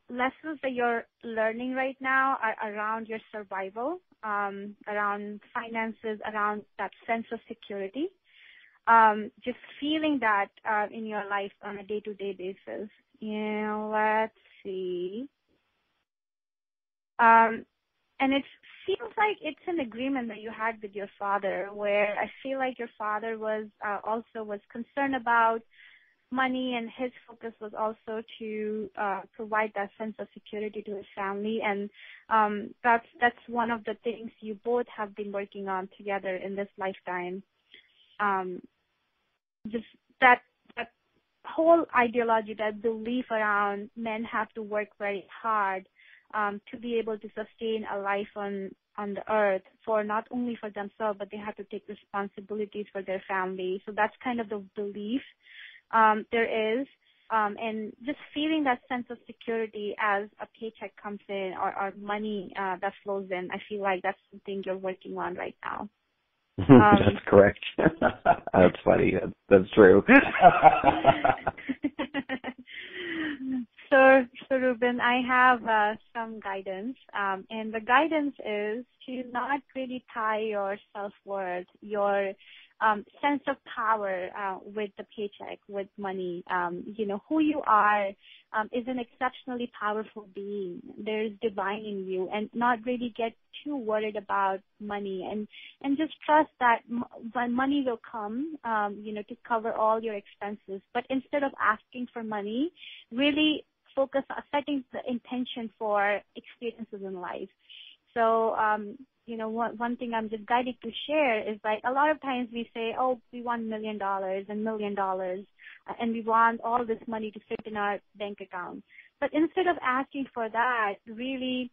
lessons that you're learning right now are around your survival, around finances, around that sense of security. Just feeling that in your life on a day-to-day basis. Let's see. And it feels like it's an agreement that you had with your father, where I feel like your father was also concerned about money, and his focus was also to provide that sense of security to his family. And that's one of the things you both have been working on together in this lifetime. Just that whole ideology, that belief around men have to work very hard to be able to sustain a life on the earth, for not only for themselves, but they have to take responsibilities for their family. So that's kind of the belief there is. And just feeling that sense of security as a paycheck comes in or money that flows in, I feel like that's something you're working on right now. That's correct. That's funny. That's true. So Ruben, I have some guidance, and the guidance is to not really tie your self-worth, your sense of power with the paycheck, with money. Who you are is an exceptionally powerful being. There is divine in you, and not really get too worried about money, and just trust that money will come, to cover all your expenses. But instead of asking for money, really focus on setting the intention for experiences in life. So, one thing I'm just guided to share is, like, a lot of times we say, oh, we want $1 million and $1 million, and we want all this money to sit in our bank account. But instead of asking for that, really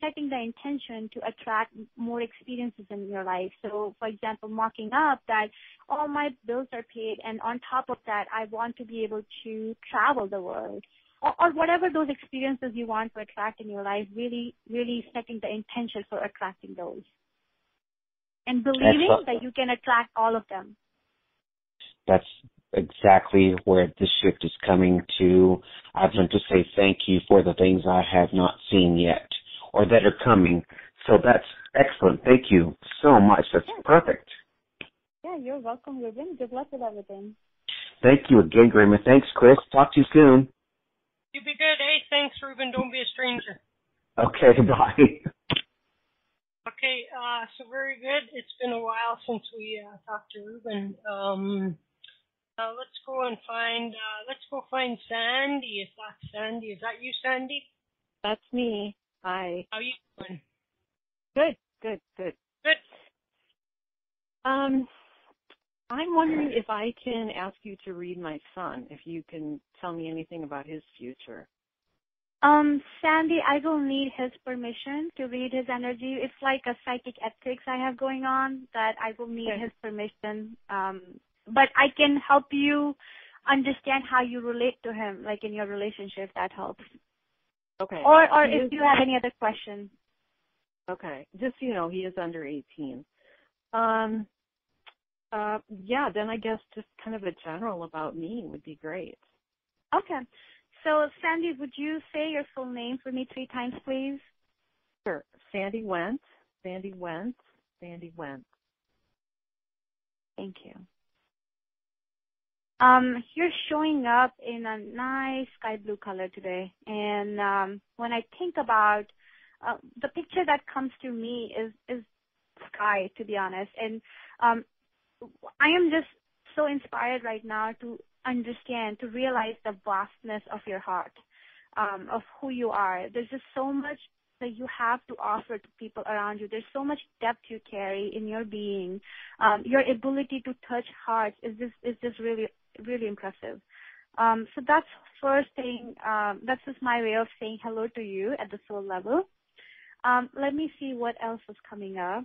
setting the intention to attract more experiences in your life. So, for example, marking up that all my bills are paid, and on top of that, I want to be able to travel the world. Or whatever those experiences you want to attract in your life, really, really setting the intention for attracting those. And believing that you can attract all of them. That's exactly where this shift is coming to. I've learned to say thank you for the things I have not seen yet or that are coming. So that's excellent. Thank you so much. That's perfect. Yeah, you're welcome, Ruben. Good luck with everything. Thank you again, Garima. Thanks, Chris. Talk to you soon. You be good. Hey, thanks, Ruben. Don't be a stranger. Okay, bye. Okay, so very good. It's been a while since we talked to Ruben. Let's go and find. Let's go find Sandy. If that's Sandy, is that you, Sandy? That's me. Hi. How are you doing? Good, good, good, good. I'm wondering if I can ask you to read my son. If you can tell me anything about his future. Sandy, I don't need his permission to read his energy. It's like a psychic ethics I have going on that I will need his permission. But I can help you understand how you relate to him, like in your relationship. That helps. Okay. Or if you have any other questions. Okay. Just, you know, he is under 18. Yeah, then I guess just kind of a general about me would be great. Okay. So, Sandy, would you say your full name for me 3 times, please? Sure. Sandy Wentz, Sandy Wentz, Sandy Wentz. Thank you. You're showing up in a nice sky blue color today. And when I think about the picture that comes to me is sky, to be honest. And I am just so inspired right now to understand, to realize the vastness of your heart, of who you are. There's just so much that you have to offer to people around you. There's so much depth you carry in your being. Your ability to touch hearts is just really, really impressive. So that's first thing. That's just my way of saying hello to you at the soul level. Let me see what else is coming up.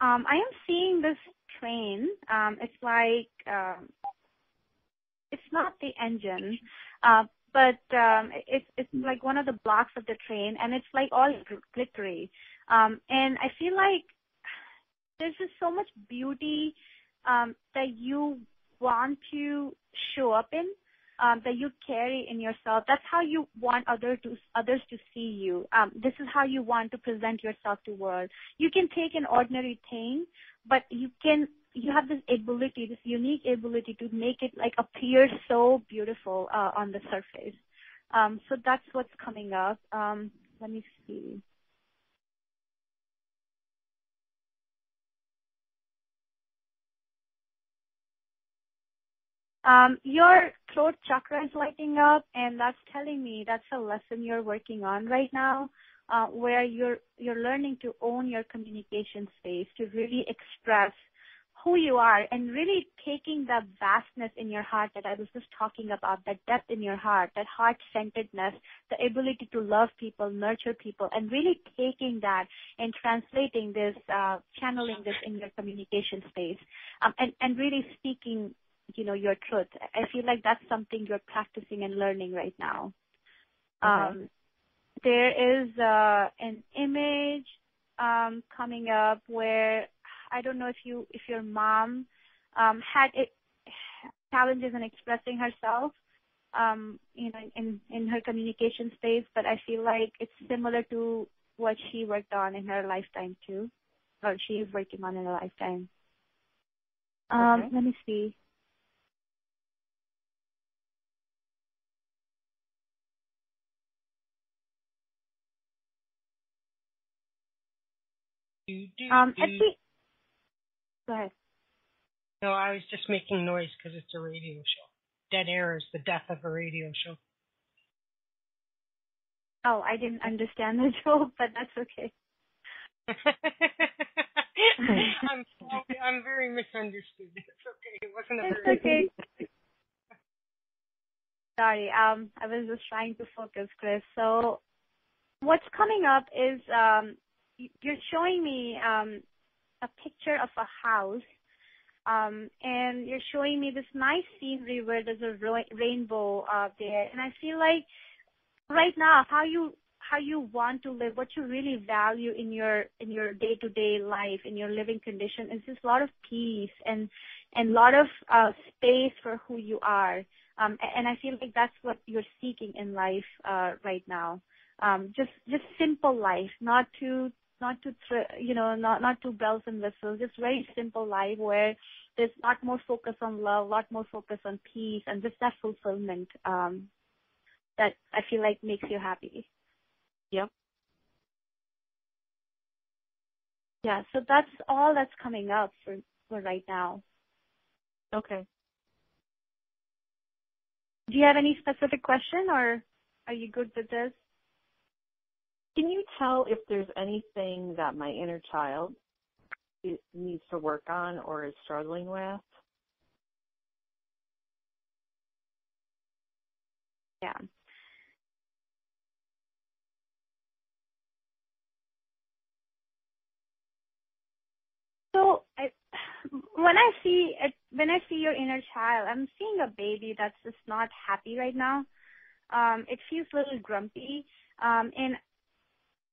I am seeing this train. It's like it's not the engine, but it's like one of the blocks of the train, and it's like all glittery. And I feel like there's just so much beauty that you want to show up in, that you carry in yourself. That's how you want others to see you. This is how you want to present yourself to the world. You can take an ordinary thing, but you have this ability, this unique ability to make it like appear so beautiful on the surface. So that's what's coming up. Let me see. Your throat chakra is lighting up, and that's telling me that's a lesson you're working on right now, where you're learning to own your communication space, to really express who you are, and really taking the vastness in your heart that I was just talking about, that depth in your heart, that heart-centeredness, the ability to love people, nurture people, and really taking that and translating this, channeling this in your communication space, and really speaking, you know, your truth. I feel like that's something you're practicing and learning right now. Okay. There is an image coming up where I don't know if your mom had challenges in expressing herself, you know, in her communication space, but I feel like it's similar to what she worked on in her lifetime too, or she is working on in her lifetime. Okay. Let me see. Go ahead. No, I was just making noise because it's a radio show. Dead air is the death of a radio show. Oh, I didn't understand the joke, but that's okay. I'm very misunderstood. It's okay. It wasn't a very. It's okay. Sorry, I was just trying to focus, Chris. So what's coming up is you're showing me a picture of a house, and you're showing me this nice scenery where there's a rainbow there. And I feel like right now, how you want to live, what you really value in your day-to-day life, in your living condition, is just a lot of peace and a lot of space for who you are. And I feel like that's what you're seeking in life right now. Just simple life, not too bells and whistles. Just very simple life where there's a lot more focus on love, a lot more focus on peace, and just that fulfillment that I feel like makes you happy. Yep. Yeah. So that's all that's coming up for right now. Okay. Do you have any specific question, or are you good with this? Can you tell if there's anything that my inner child needs to work on or is struggling with? Yeah. So when I see your inner child, I'm seeing a baby that's just not happy right now. It feels a little grumpy, and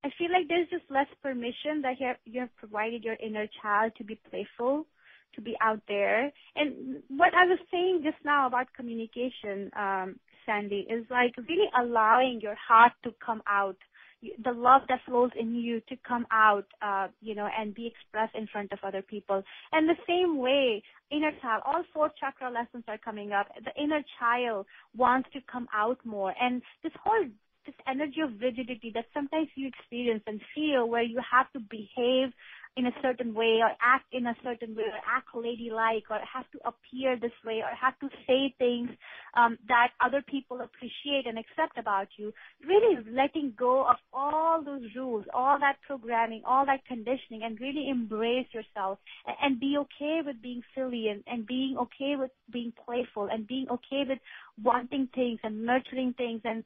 I feel like there's just less permission that you have provided your inner child to be playful, to be out there. And what I was saying just now about communication, Sandy, is like really allowing your heart to come out, the love that flows in you to come out, and be expressed in front of other people. And the same way, inner child, all 4 chakra lessons are coming up. The inner child wants to come out more. And this energy of rigidity that sometimes you experience and feel where you have to behave in a certain way or act in a certain way or act ladylike or have to appear this way or have to say things that other people appreciate and accept about you, really letting go of all those rules, all that programming, all that conditioning, and really embrace yourself and be okay with being silly and being okay with being playful and being okay with wanting things and nurturing things and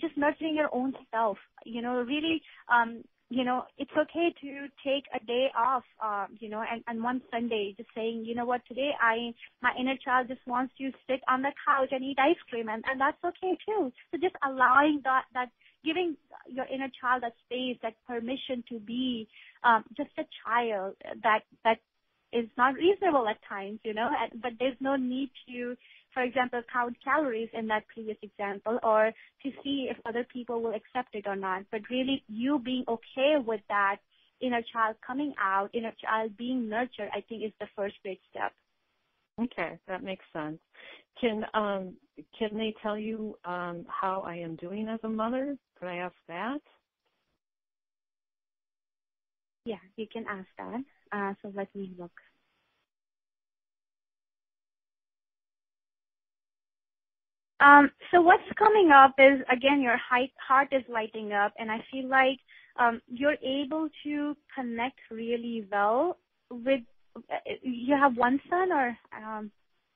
just nurturing your own self, really it's okay to take a day off, and one Sunday just saying, you know what, today my inner child just wants to sit on the couch and eat ice cream, and that's okay too. So just allowing that giving your inner child that space, that permission to be just a child that is not reasonable at times, but there's no need to, for example, count calories in that previous example or to see if other people will accept it or not. But really you being okay with that inner child coming out, inner child being nurtured, I think is the first great step. Okay, that makes sense. Can they tell you how I am doing as a mother? Could I ask that? Yeah, you can ask that. So let me look. So what's coming up is, again, your heart is lighting up, and I feel like you're able to connect really well with – you have one son or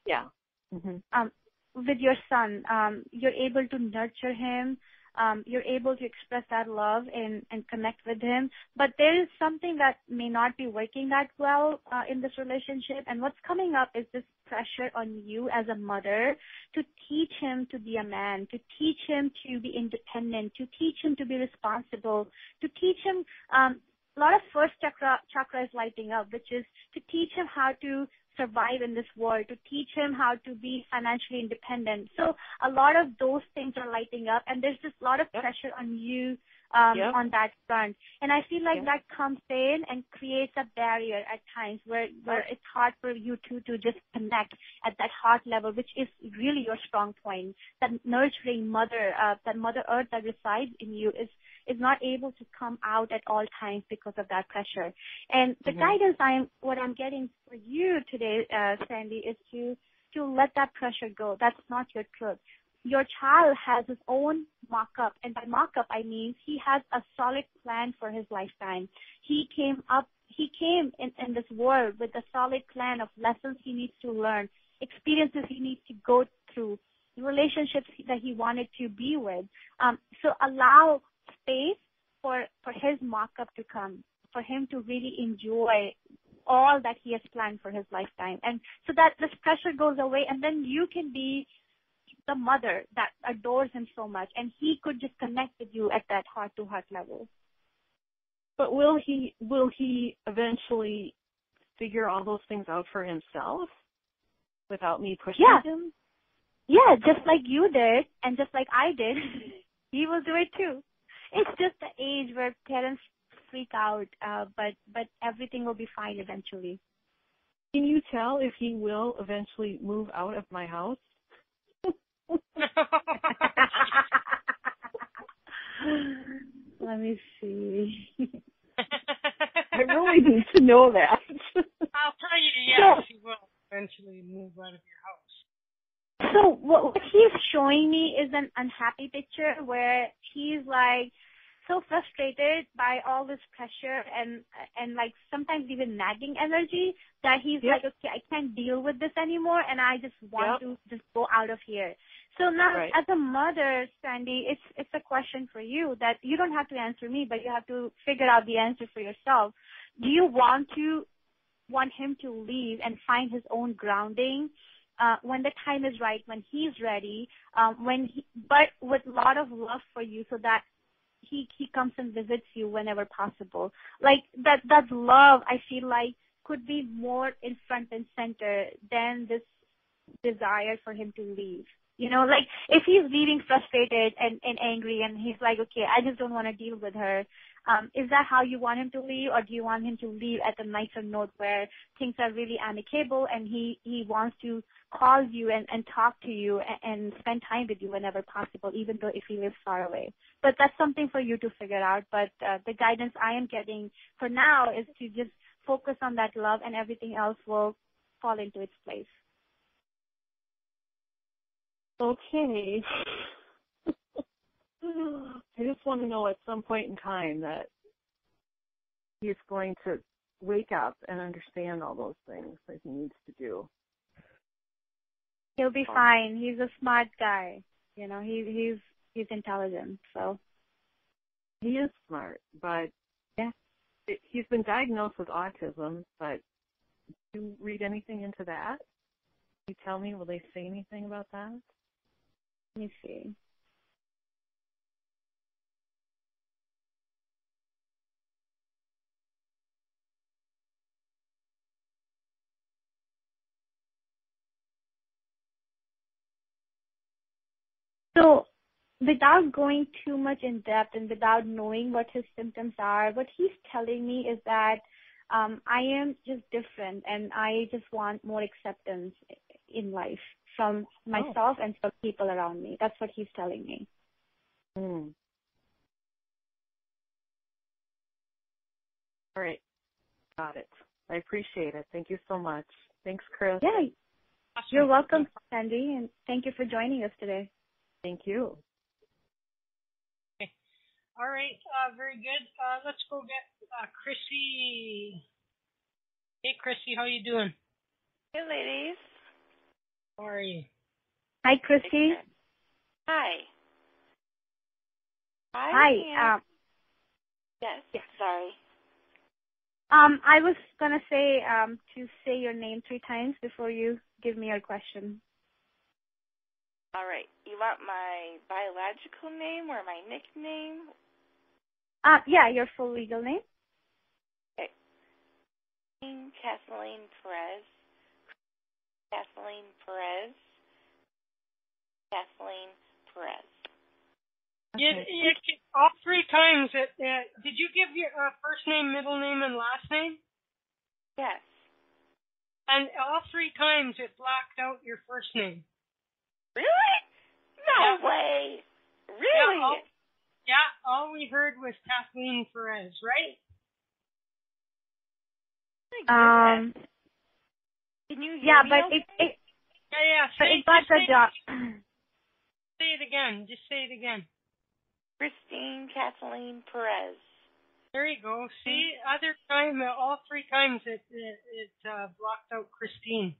yeah. Mm-hmm. With your son. You're able to nurture him. You're able to express that love and connect with him. But there is something that may not be working that well in this relationship. And what's coming up is this pressure on you as a mother to teach him to be a man, to teach him to be independent, to teach him to be responsible, to teach him a lot of first chakra is lighting up, which is to teach him how to survive in this world, to teach him how to be financially independent. So a lot of those things are lighting up, and there's just a lot of pressure on you on that front. And I feel like that comes in and creates a barrier at times where it's hard for you two to just connect at that heart level, which is really your strong point. That nurturing mother, that Mother Earth that resides in you is not able to come out at all times because of that pressure. And the guidance what I'm getting for you today, Sandy, is to let that pressure go. That's not your truth. Your child has his own mock-up, and by mock-up I mean he has a solid plan for his lifetime. He came in this world with a solid plan of lessons he needs to learn, experiences he needs to go through, relationships that he wanted to be with. So allow space for his mock-up to come, for him to really enjoy all that he has planned for his lifetime. And so that this pressure goes away, and then you can be the mother that adores him so much, and he could just connect with you at that heart-to-heart level. But will he eventually figure all those things out for himself without me pushing him? Yeah, just like you did and just like I did, he will do it too. It's just the age where parents freak out, but everything will be fine eventually. Can you tell if he will eventually move out of my house? Let me see. I really need to know that. I'll tell you, yes, he will eventually move out of your house. So what he's showing me is an unhappy picture where he's like so frustrated by all this pressure and like sometimes even nagging energy that he's like, okay, I can't deal with this anymore, and I just want to just go out of here. So now as a mother, Sandy, it's a question for you that you don't have to answer me, but you have to figure out the answer for yourself. Do you want him to leave and find his own grounding? When the time is right, when he's ready, but with a lot of love for you, so that he comes and visits you whenever possible. Like that love, I feel like could be more in front and center than this desire for him to leave. You know, like if he's leaving frustrated and angry, and he's like, okay, I just don't want to deal with her. Is that how you want him to leave, or do you want him to leave at a nicer note where things are really amicable and he wants to call you and talk to you and spend time with you whenever possible, even though if he lives far away? But that's something for you to figure out. But the guidance I am getting for now is to just focus on that love, and everything else will fall into its place. Okay. I just want to know at some point in time that he's going to wake up and understand all those things that he needs to do. He'll be fine. He's a smart guy. You know, he's intelligent. So he is smart, but he's been diagnosed with autism. But do you read anything into that? Can you tell me? Will they say anything about that? Let me see. So without going too much in depth and without knowing what his symptoms are, what he's telling me is that I am just different, and I just want more acceptance in life from myself and from people around me. That's what he's telling me. Mm. All right. Got it. I appreciate it. Thank you so much. Thanks, Chris. Yeah. You're welcome, Sandy, and thank you for joining us today. Thank you. Okay. All right. Very good. Let's go get Chrissy. Hey, Chrissy, how you doing? Hey, ladies. How are you? Hi, Chrissy. Hi. Hi. Yes. Sorry. I was gonna say to say your name 3 times before you give me your question. All right. You want my biological name or my nickname? Yeah, your full legal name. Okay. Kathleen Perez. Okay. You, all 3 times. Did you give your first name, middle name, and last name? Yes. And all 3 times it blacked out your first name. Really? No way. Really? All we heard was Kathleen Perez, right? Can you hear me? Say, but it got the job. Say it again. Just say it again. Christine Kathleen Perez. There you go. See, other time, all 3 times it blocked out Christine.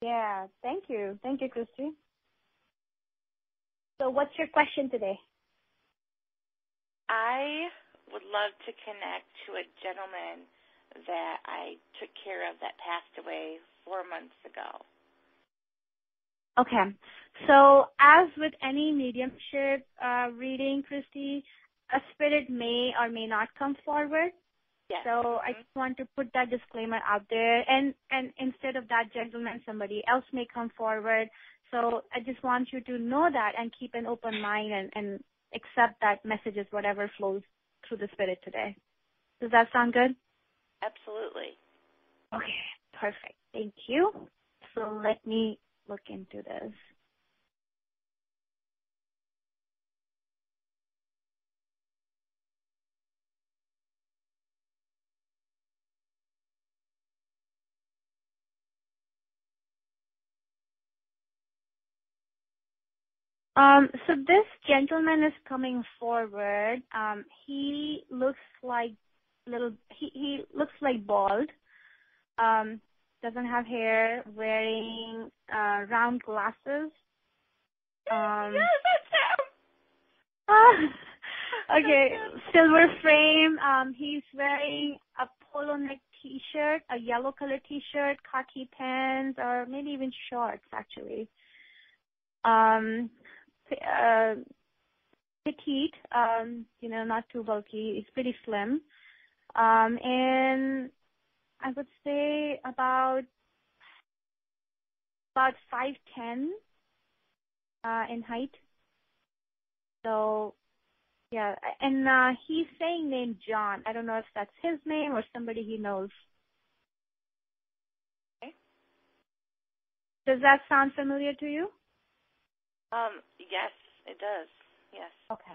Yeah. Thank you. Thank you, Christine. what's your question today? I would love to connect to a gentleman that I took care of that passed away 4 months ago. Okay. So as with any mediumship reading, Christy, a spirit may or may not come forward. Yes. So I just want to put that disclaimer out there. And instead of that gentleman, somebody else may come forward. So I just want you to know that and keep an open mind and accept that messages, whatever flows through the spirit today. Does that sound good? Absolutely. Okay, perfect. Thank you. So let me look into this. So this gentleman is coming forward. He looks like he looks like bald. Doesn't have hair. Wearing round glasses. Yeah, that's him. Okay, silver frame. He's wearing a polo neck T-shirt, a yellow color T-shirt, khaki pants, or maybe even shorts actually. Petite, not too bulky. It's pretty slim, and I would say about 5'10" in height. So, yeah, and he's saying named John. I don't know if that's his name or somebody he knows. Okay. Does that sound familiar to you? Yes, it does. Yes. Okay.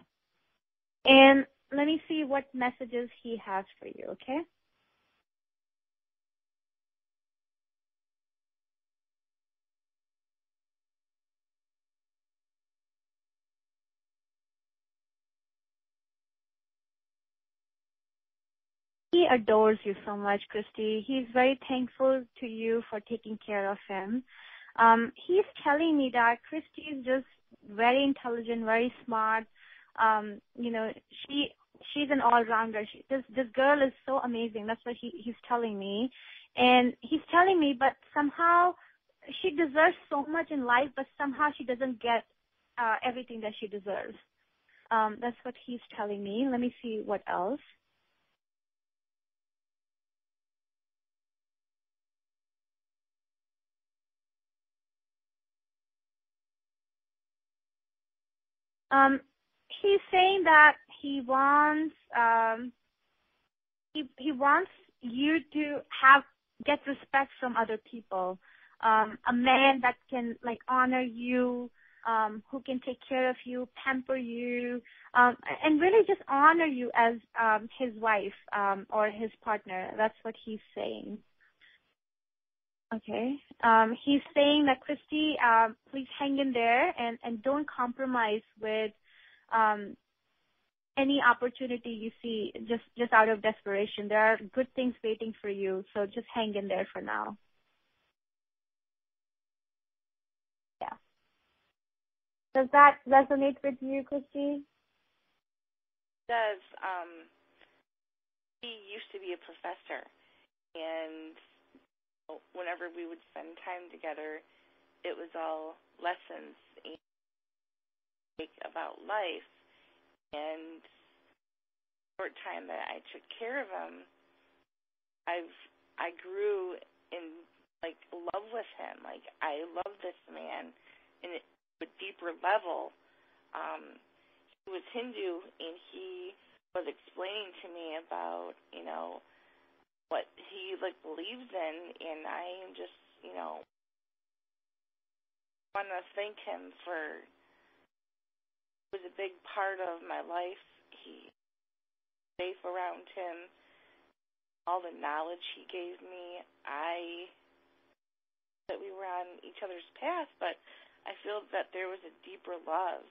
And let me see what messages he has for you, okay? He adores you so much, Christy. He's very thankful to you for taking care of him. He's telling me that Christy is just very intelligent, very smart. She's an all-rounder. This girl is so amazing. That's what he's telling me. And he's telling me, but somehow she deserves so much in life, but somehow she doesn't get everything that she deserves. That's what he's telling me. Let me see what else. He's saying that he wants you to get respect from other people, a man that can honor you, who can take care of you, pamper you, and really just honor you as his wife or his partner. That's what he's saying. Okay. He's saying that, Christy, please hang in there and don't compromise with any opportunity you see just out of desperation. There are good things waiting for you, so just hang in there for now. Yeah. Does that resonate with you, Christy? It does. He used to be a professor, and whenever we would spend time together, it was all lessons about life. And the short time that I took care of him, I grew in love with him. I love this man in a deeper level. He was Hindu, and he was explaining to me about what he believes in, and I am just want to thank him for was a big part of my life. He safe around him, all the knowledge he gave me. I that we were on each other's path, but I feel that there was a deeper love.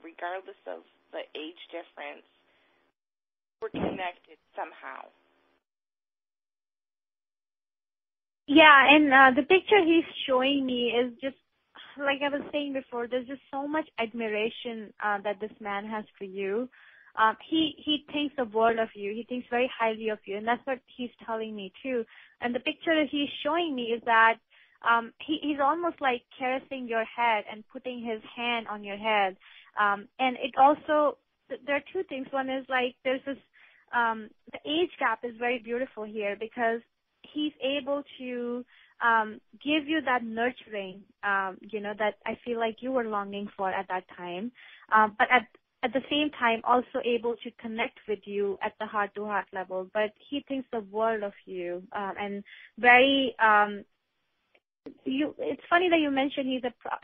Regardless of the age difference, we're connected somehow. Yeah, and the picture he's showing me is just like I was saying before, there's just so much admiration that this man has for you. He thinks the world of you. He thinks very highly of you, and that's what he's telling me too. And the picture he's showing me is that he's almost like caressing your head and putting his hand on your head. And it also, there are two things. One is like there's this, the age gap is very beautiful here because he's able to give you that nurturing, you know, that I feel like you were longing for at that time. But at the same time, also able to connect with you at the heart-to-heart level. But he thinks the world of you, and very. It's funny that you mentioned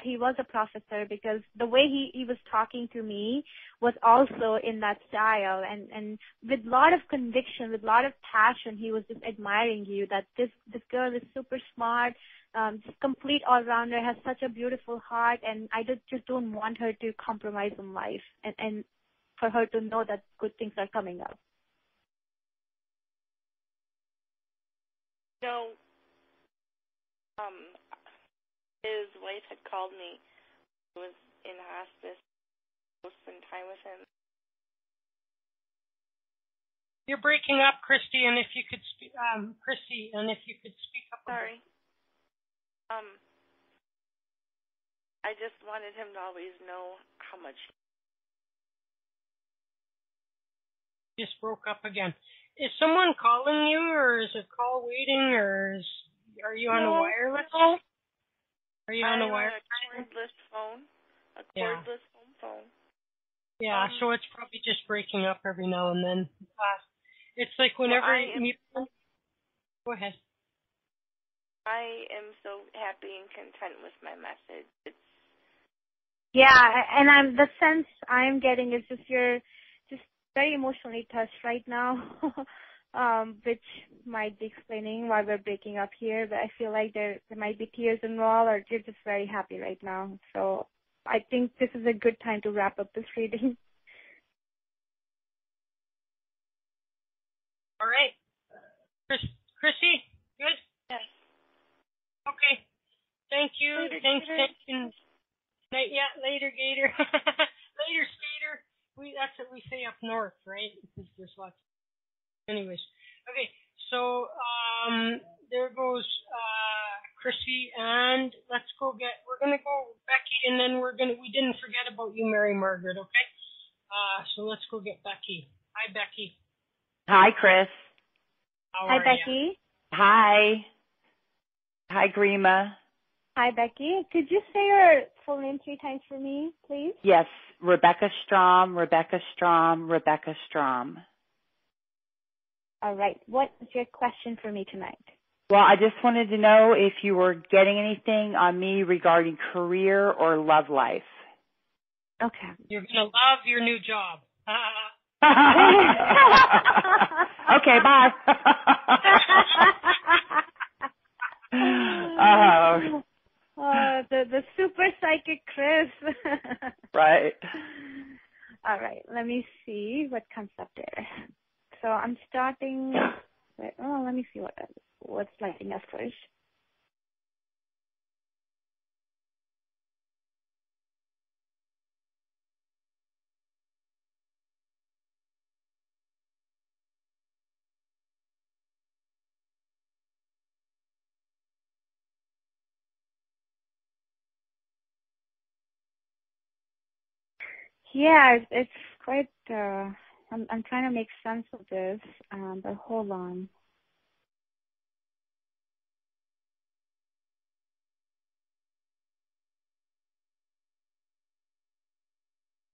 he was a professor, because the way he was talking to me was also in that style, and with a lot of conviction, with a lot of passion, he was just admiring you, that this girl is super smart, just complete all-rounder, has such a beautiful heart, and I just don't want her to compromise on life, and for her to know that good things are coming up. No. His wife had called me. He was in hospice. I spent time with him. You're breaking up, Christy. And if you could speak, Christy, and if you could speak up. Sorry. I just wanted him to always know how much. Just broke up again. Is someone calling you, or is a call waiting, or is? Are you on a wireless phone? Are you on a wireless phone? A cordless phone. Yeah, so it's probably just breaking up every now and then. It's like whenever go ahead. I am so happy and content with my message. And the sense I'm getting is just you're just very emotionally touched right now. Which might be explaining why we're breaking up here, but I feel like there might be tears involved, or you're just very happy right now. So I think this is a good time to wrap up this reading. All right. Chrissy, good? Yes. Okay. Thank you. Later, thanks, Gator. Yeah, later, Gator. Later, Skater. That's what we say up north, right? Because there's lots. Anyways, okay, so there goes Chrissy, and let's go get, we're going to go Becky, and then we didn't forget about you, Mary Margaret, okay? So let's go get Becky. Hi, Becky. Hi, Chris. Hi, Becky. Ya? Hi. Hi, Garima. Hi, Becky. Could you say your full name 3 times for me, please? Yes, Rebecca Strom, Rebecca Strom, Rebecca Strom. All right. What is your question for me tonight? Well, I just wanted to know if you were getting anything on me regarding career or love life. Okay. You're going to love your new job. Okay, bye. The super psychic Chris. Right. All right. Let me see what comes up there. So I'm starting. Let me see what's lighting up first. Yeah, it's quite. I'm trying to make sense of this, but hold on.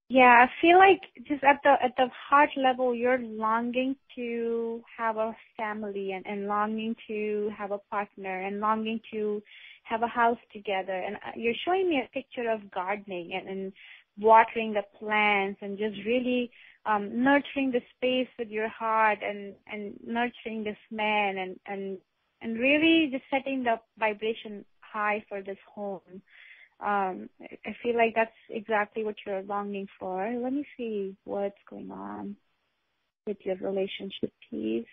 Yeah, I feel like just at the heart level, you're longing to have a family and longing to have a partner and longing to have a house together. And you're showing me a picture of gardening and watering the plants and just really nurturing the space with your heart and nurturing this man and really just setting the vibration high for this home. I feel like that's exactly what you're longing for. Let me see what's going on with your relationship piece.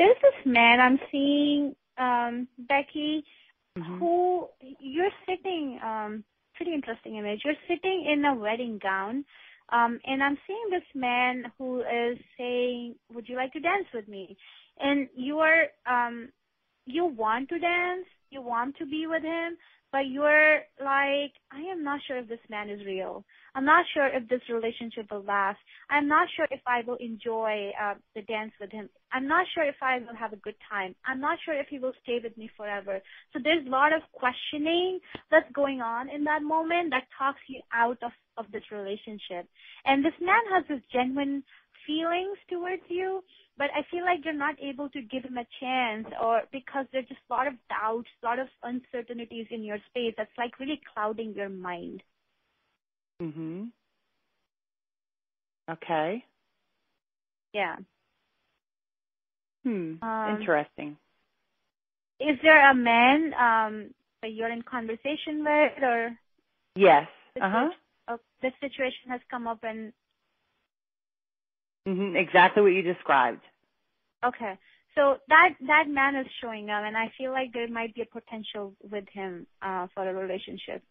there's this man I'm seeing, Becky, mm-hmm. who you're sitting, pretty interesting image. You're sitting in a wedding gown, and I'm seeing this man who is saying, would you like to dance with me? And you want to dance, you want to be with him, but you're like, I am not sure if this man is real. I'm not sure if this relationship will last. I'm not sure if I will enjoy the dance with him. I'm not sure if I will have a good time. I'm not sure if he will stay with me forever. So there's a lot of questioning that's going on in that moment that talks you out of this relationship. And this man has this genuine feelings towards you, but I feel like you're not able to give him a chance, or because there's just a lot of doubts, a lot of uncertainties in your space that's like really clouding your mind. Mm-hmm. Okay. Yeah. Interesting. Is there a man that you're in conversation with, or? Yes. This situation has come up and. Mm-hmm. Exactly what you described. Okay. So that man is showing up, and I feel like there might be a potential with him for a relationship.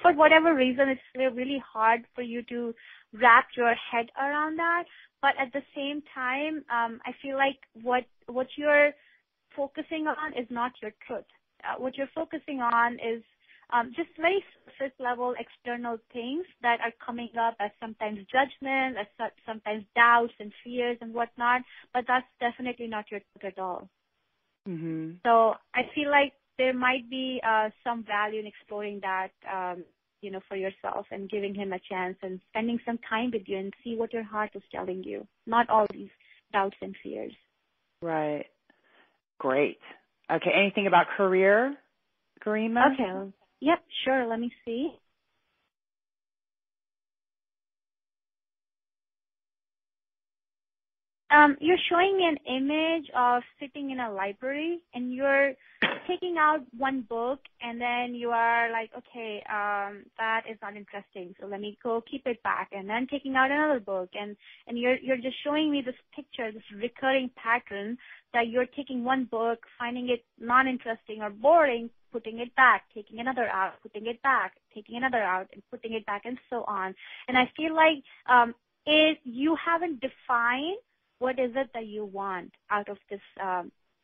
For whatever reason, it's really hard for you to wrap your head around that. But at the same time, I feel like what you're focusing on is not your truth. What you're focusing on is just very surface level external things that are coming up as sometimes judgment, as sometimes doubts and fears and whatnot, but that's definitely not your truth at all. Mm-hmm. So I feel like there might be some value in exploring that, for yourself and giving him a chance and spending some time with you and see what your heart is telling you, not all these doubts and fears. Right. Great. Okay. Anything about career, Garima? Okay. Yep, sure. Let me see. You're showing me an image of sitting in a library, and you're taking out one book, and then you are like, okay, that is not interesting, so let me go keep it back, and then taking out another book, and you're just showing me this picture, this recurring pattern that you're taking one book, finding it not interesting or boring, putting it back, taking another out, putting it back, taking another out, and putting it back, and so on. And I feel like if you haven't defined what is it that you want out of this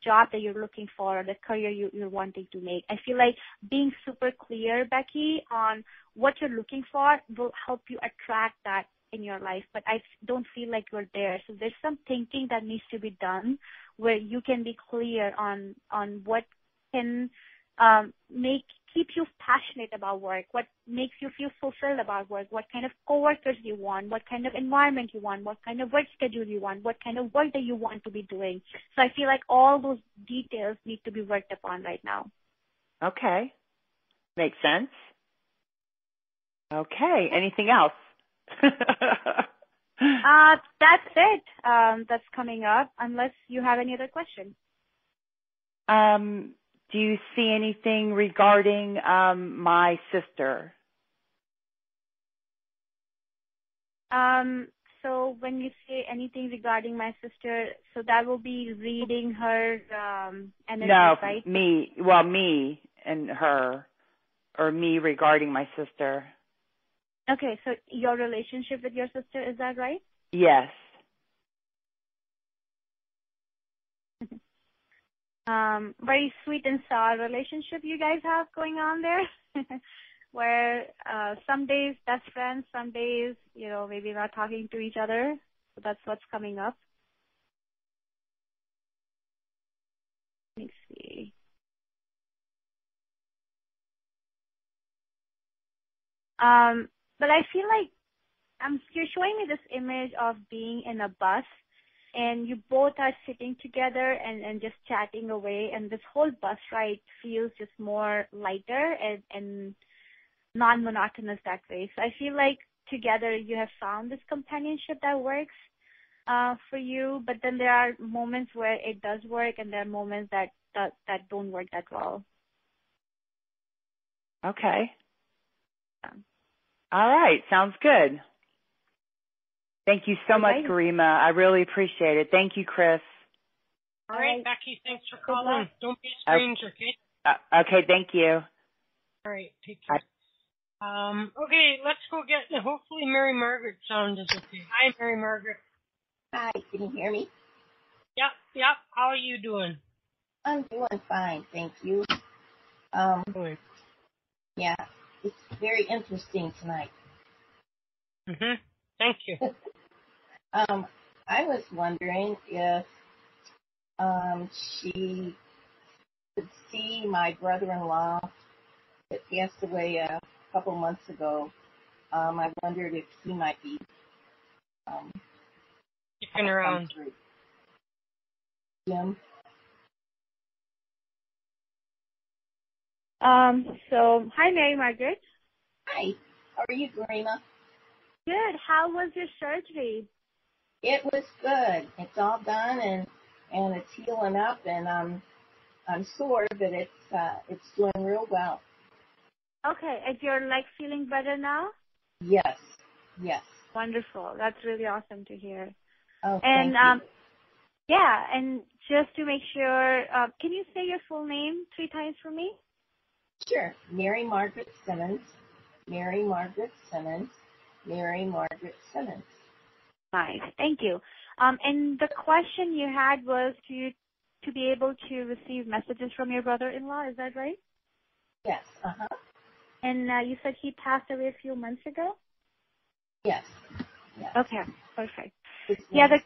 job that you're looking for, or the career you're wanting to make. I feel like being super clear, Becky, on what you're looking for will help you attract that in your life, but I don't feel like you're there. So there's some thinking that needs to be done where you can be clear on what can keep you passionate about work, what makes you feel fulfilled about work, what kind of coworkers you want, what kind of environment you want, what kind of work schedule you want, what kind of work that you want to be doing. So I feel like all those details need to be worked upon right now. Okay. Makes sense. Okay. Anything else? That's it. That's coming up, unless you have any other question. Do you see anything regarding my sister? So when you say anything regarding my sister, so that will be reading her energy, no, right? Me. Well, me and her, or me regarding my sister. Okay, so your relationship with your sister, is that right? Yes. Very sweet and sour relationship you guys have going on there, where some days best friends, some days, maybe not talking to each other. So that's what's coming up. Let me see. But I feel like you're showing me this image of being in a bus, and you both are sitting together and just chatting away, and this whole bus ride feels just more lighter and non-monotonous that way. So I feel like together you have found this companionship that works for you, but then there are moments where it does work, and there are moments that don't work that well. Okay. Yeah. All right. Sounds good. Thank you so much, Garima. I really appreciate it. Thank you, Chris. All right, Becky, thanks for calling. Don't be a stranger, okay? Okay, thank you. All right, take care. Okay, let's go get, hopefully Mary Margaret's sound is okay. Hi, Mary Margaret. Hi, can you hear me? Yep, yep. How are you doing? I'm doing fine, thank you. Yeah, it's very interesting tonight. Mm-hmm. Thank you. I was wondering if she could see my brother-in-law that passed away a couple months ago. I wondered if he might be kicking around. Jim? Hi, Mary Margaret. Hi. How are you, Garima? Good. How was your surgery? It was good. It's all done and it's healing up, and I'm sore, but it's doing real well. Okay. Is your leg feeling better now? Yes. Yes. Wonderful. That's really awesome to hear. Oh, and thank you. Yeah, and just to make sure, can you say your full name 3 times for me? Sure. Mary Margaret Simmons. Mary Margaret Simmons. Mary Margaret Simmons. Nice. Thank you. And the question you had was to be able to receive messages from your brother-in-law. Is that right? Yes. Uh-huh. And you said he passed away a few months ago? Yes. Yes. Okay. Perfect. It's yeah, nice.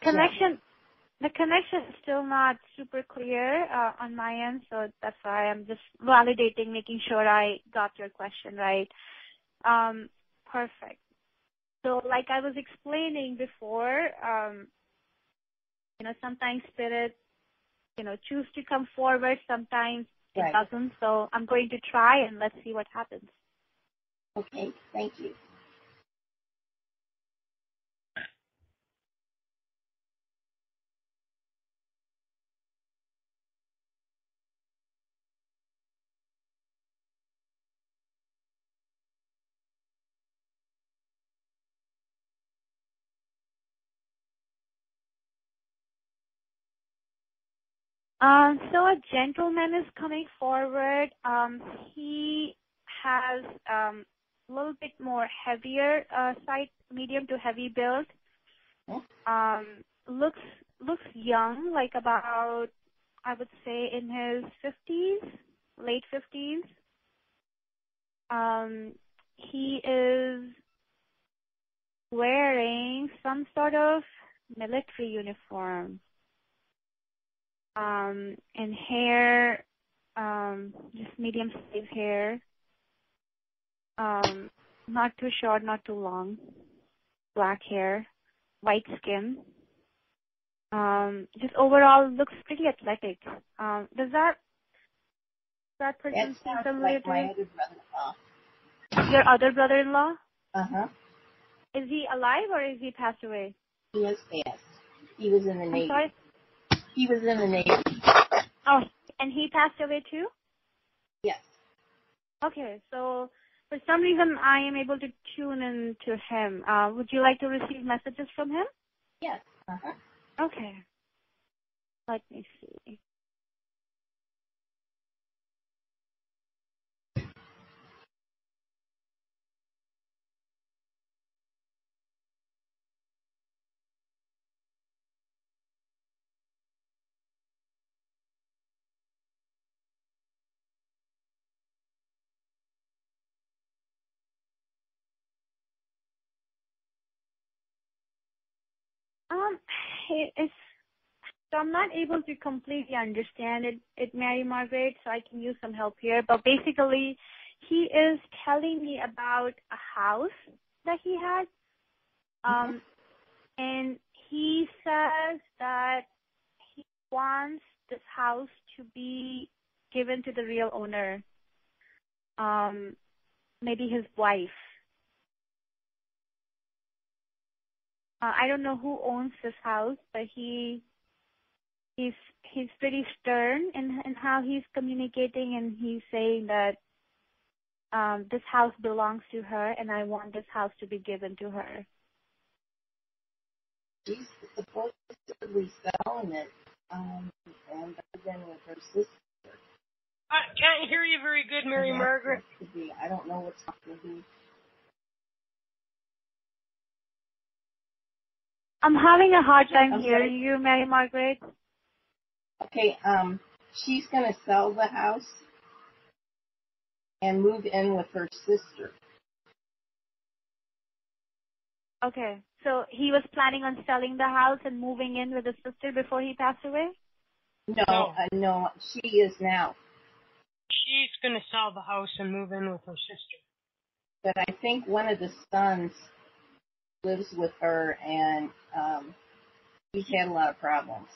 The connection is still not super clear on my end, so that's why I'm just validating, making sure I got your question right. Perfect. So like I was explaining before, sometimes spirit, choose to come forward, sometimes it doesn't. So I'm going to try and let's see what happens. Okay, thank you. So a gentleman is coming forward. He has a little bit more heavier side, medium to heavy build. Looks young, like about, I would say, in his 50s, late 50s. He is wearing some sort of military uniform. And hair, just medium sleeve hair, not too short, not too long, black hair, white skin, just overall looks pretty athletic. Does that person seem familiar to you? Your other brother-in-law? Uh-huh. Is he alive or is he passed away? He is passed. He was in the Navy. Sorry? He was in the Navy. Oh, and he passed away too? Yes. Okay, so for some reason I am able to tune in to him. Would you like to receive messages from him? Yes. Uh-huh. Okay. Let me see. So I'm not able to completely understand it, Mary Margaret, so I can use some help here. But basically, he is telling me about a house that he had. And he says that he wants this house to be given to the real owner, maybe his wife. I don't know who owns this house, but he's pretty stern in how he's communicating, and he's saying that this house belongs to her, and I want this house to be given to her. She's supposedly selling it And I've been with her sister. I can't hear you very good, Mary Margaret. I don't know what's happening. I'm having a hard time hearing you, Mary Margaret. Okay, she's going to sell the house and move in with her sister. Okay, so he was planning on selling the house and moving in with his sister before he passed away? No, she is now. She's going to sell the house and move in with her sister. But I think one of the sons lives with her, and he's had a lot of problems.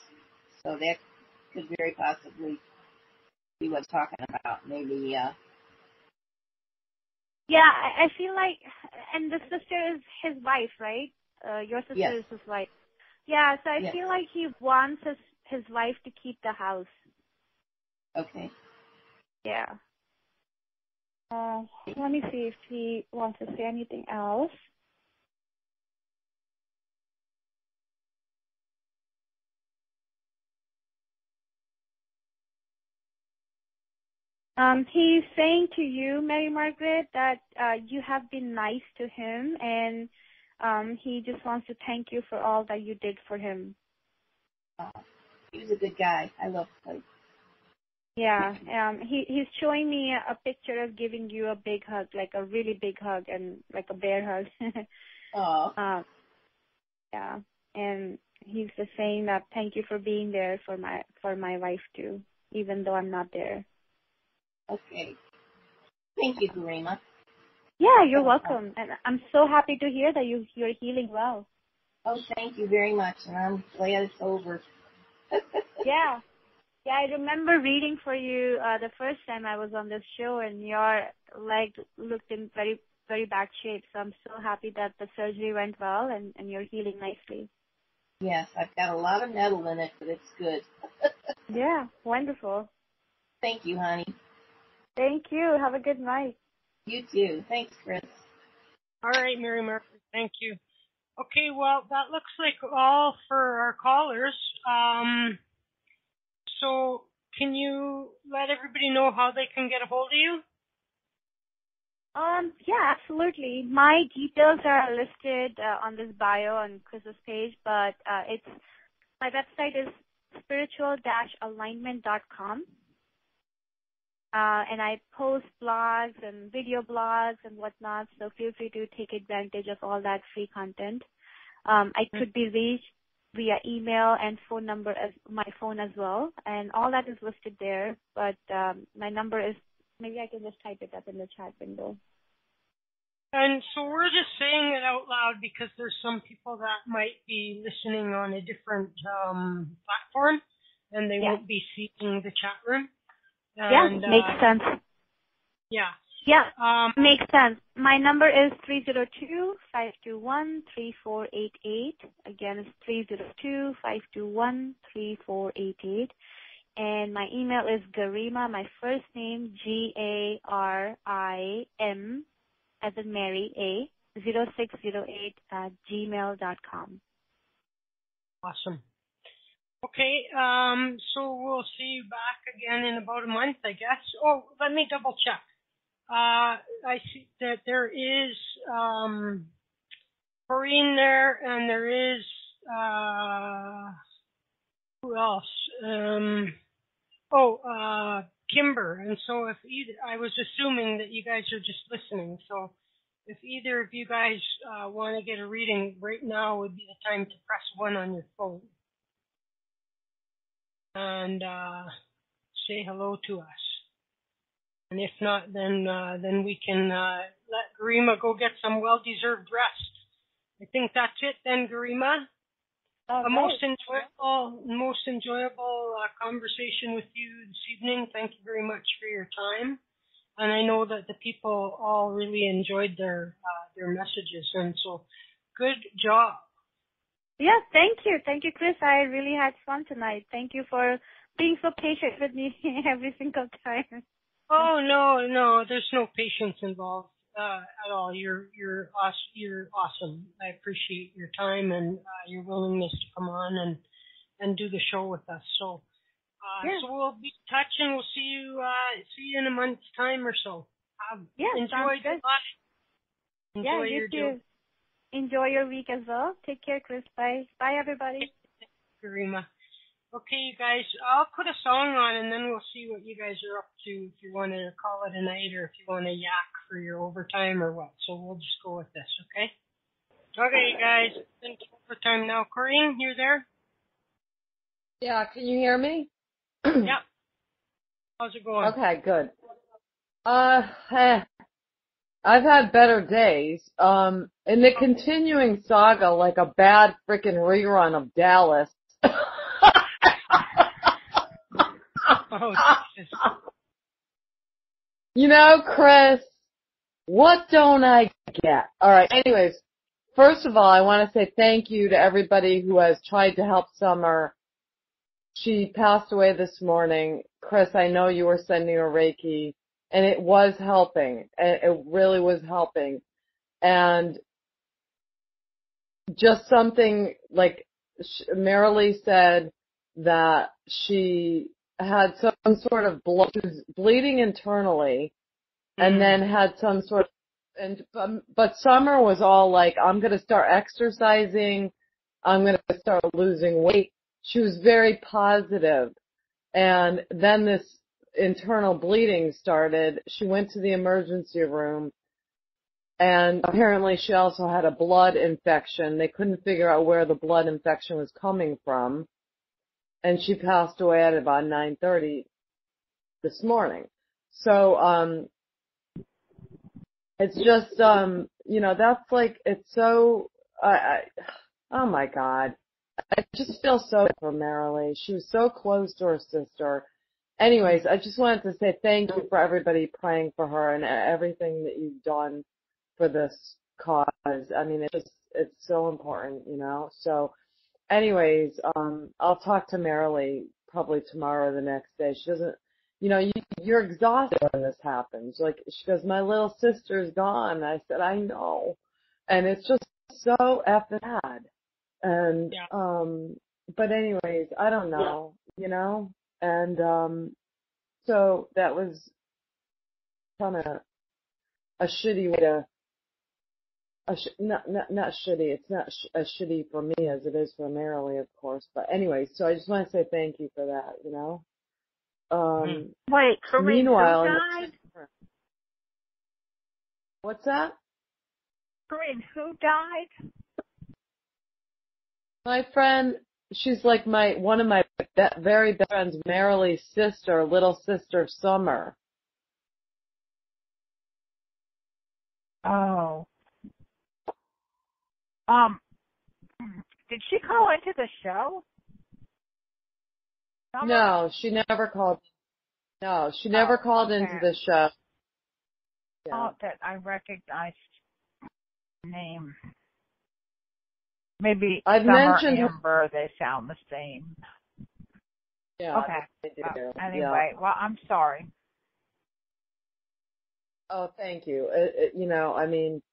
So that could very possibly be what's talking about. Maybe, yeah, I feel like, and the sister is his wife, right? Your sister yes. is his wife. Yeah, so I yes. feel like he wants his wife to keep the house. Okay. Yeah. Let me see if he wants to say anything else. He's saying to you, Mary Margaret, that you have been nice to him, and he just wants to thank you for all that you did for him. He was a good guy. I love him. Yeah, he's showing me a picture of giving you a big hug, like a really big hug, and like a bear hug. Oh. Yeah, and he's just saying that thank you for being there for my wife too, even though I'm not there. Okay. Thank you, Garima. Yeah, you're welcome. And I'm so happy to hear that you're healing well. Oh, thank you very much. And I'm glad it's over. Yeah. Yeah, I remember reading for you the first time I was on this show, and your leg looked in very, very bad shape. So I'm so happy that the surgery went well and you're healing nicely. Yes, I've got a lot of metal in it, but it's good. Yeah, wonderful. Thank you, honey. Thank you. Have a good night. You too. Thanks, Chris. All right, Mary Murphy. Thank you. Okay, well, that looks like all for our callers. So can you let everybody know how they can get a hold of you? Yeah, absolutely. My details are listed on this bio on Chris's page, but my website is spiritual-alignment.com. And I post blogs and video blogs and whatnot, so feel free to take advantage of all that free content. I could be reached via email and phone number, as my phone as well, and all that is listed there. But my number is, maybe I can just type it up in the chat window. And so we're just saying it out loud because there's some people that might be listening on a different platform, and they won't be seeing the chat room. And, yeah, makes sense. Yeah. Yeah, makes sense. My number is 302-521-3488. Again, it's 302-521-3488. And my email is Garima, my first name, G-A-R-I-M, as in Mary, A, 0608 at gmail.com. Awesome. Okay, so we'll see you back again in about a month, I guess. Oh, let me double check. I see that there is Corinne there, and there is, who else? Kimber. And so if either, I was assuming that you guys are just listening. So if either of you guys want to get a reading, right now would be the time to press 1 on your phone. And say hello to us. And if not, then we can let Garima go get some well-deserved rest. I think that's it then, Garima. Okay. A most enjoyable conversation with you this evening. Thank you very much for your time. And I know that the people all really enjoyed their messages, and so good job. Yeah, thank you. Thank you, Chris. I really had fun tonight. Thank you for being so patient with me every single time. Oh, no, there's no patience involved at all. You're awesome. I appreciate your time and your willingness to come on, and and do the show with us. So, so we'll be in touch, and we'll see you in a month's time or so. Enjoy the life. Enjoy your day. Enjoy your week as well. Take care, Chris. Bye. Bye, everybody. Garima. Okay, you guys, I'll put a song on, and then we'll see what you guys are up to, if you want to call it a night or if you want to yak for your overtime or what. So we'll just go with this, okay? Okay, you guys, it's overtime now. Corinne, you there? Yeah, can you hear me? Yep. How's it going? Okay, good. I've had better days. In the continuing saga, like a bad freaking rerun of Dallas. You know, Chris, what don't I get? All right, anyways, first of all, I want to say thank you to everybody who has tried to help Summer. She passed away this morning. Chris, I know you were sending her Reiki, and it was helping. It really was helping. And just something like Marilee said, that she had some sort of bleeding internally, and then had some sort of, but Summer was all like, I'm going to start exercising, I'm going to start losing weight. She was very positive. And then this internal bleeding started. She went to the emergency room, and apparently she also had a blood infection. They couldn't figure out where the blood infection was coming from. And she passed away at about 9:30 this morning. So, it's just, you know, that's like, it's so, oh my God. I just feel so for Marilee. She was so close to her sister. Anyways, I just wanted to say thank you for everybody praying for her and everything that you've done for this cause. I mean, it's just, it's so important, you know, so. Anyways, I'll talk to Marilee probably tomorrow or the next day. She doesn't, you know, you're exhausted when this happens. Like, she goes, my little sister's gone. I said, I know. And it's just so effing bad. And, but anyways, I don't know, you know? And, so that was kind of a shitty way to, not shitty. It's not as shitty for me as it is for Marilee, of course. But anyway, so I just want to say thank you for that, you know? Wait, meanwhile, who died? What's that? Corinne, who died? My friend, she's like one of my very best friends, Marilee's sister, little sister, Summer. Oh. Did she call into the show? Summer? No, she never called. No, she never called into the show. Yeah. Oh, that I recognized her name. Maybe I've mentioned Amber. They sound the same. Yeah. Okay. They do. Anyway, well, I'm sorry. Oh, thank you. You know, I mean.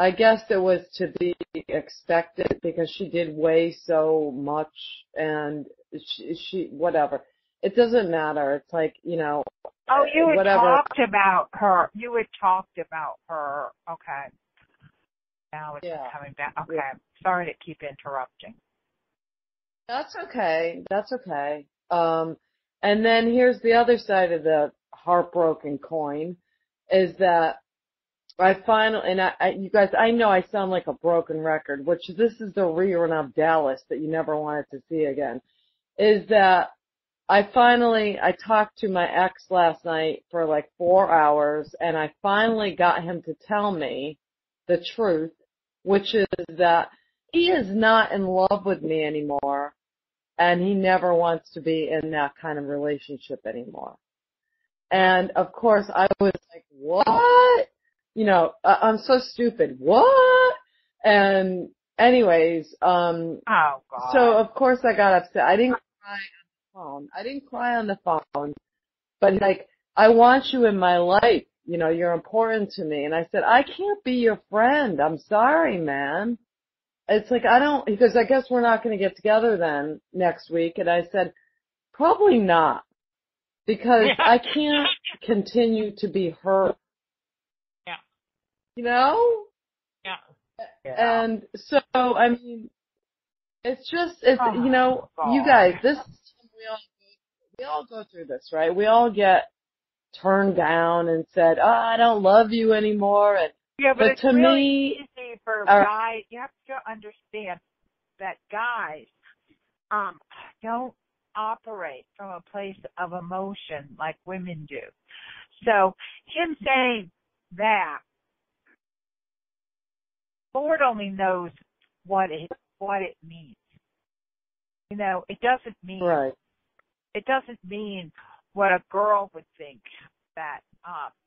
I guess it was to be expected because she did weigh so much and she whatever. It doesn't matter. It's like, you know, oh, you had talked about her. You had talked about her. Okay. Now it's coming back. Okay. Yeah. Sorry to keep interrupting. That's okay. That's okay. And then here's the other side of the heartbroken coin is that I finally, you guys, I know I sound like a broken record, which this is the rerun of Dallas that you never wanted to see again, is that I talked to my ex last night for like 4 hours, and I finally got him to tell me the truth, which is that he is not in love with me anymore, and he never wants to be in that kind of relationship anymore. And, of course, I was like, what? You know, I'm so stupid. What? And anyways, oh, God. So of course I got upset. I didn't cry on the phone, but like, I want you in my life. You know, you're important to me. And I said, I can't be your friend. I'm sorry, man. it's like, I don't, he goes, I guess we're not going to get together then next week. And I said, probably not, because I can't continue to be hurt. Yeah. You know? Yeah. Yeah. And so, I mean, it's just, it's, you know, you guys, this, we all go through this, right? We all get turned down and said, oh, I don't love you anymore. And, yeah, but it's to really me, easy for guys. You have to understand that guys don't operate from a place of emotion like women do. So him saying that, Lord only knows what it means. You know, it doesn't mean right. It doesn't mean what a girl would think that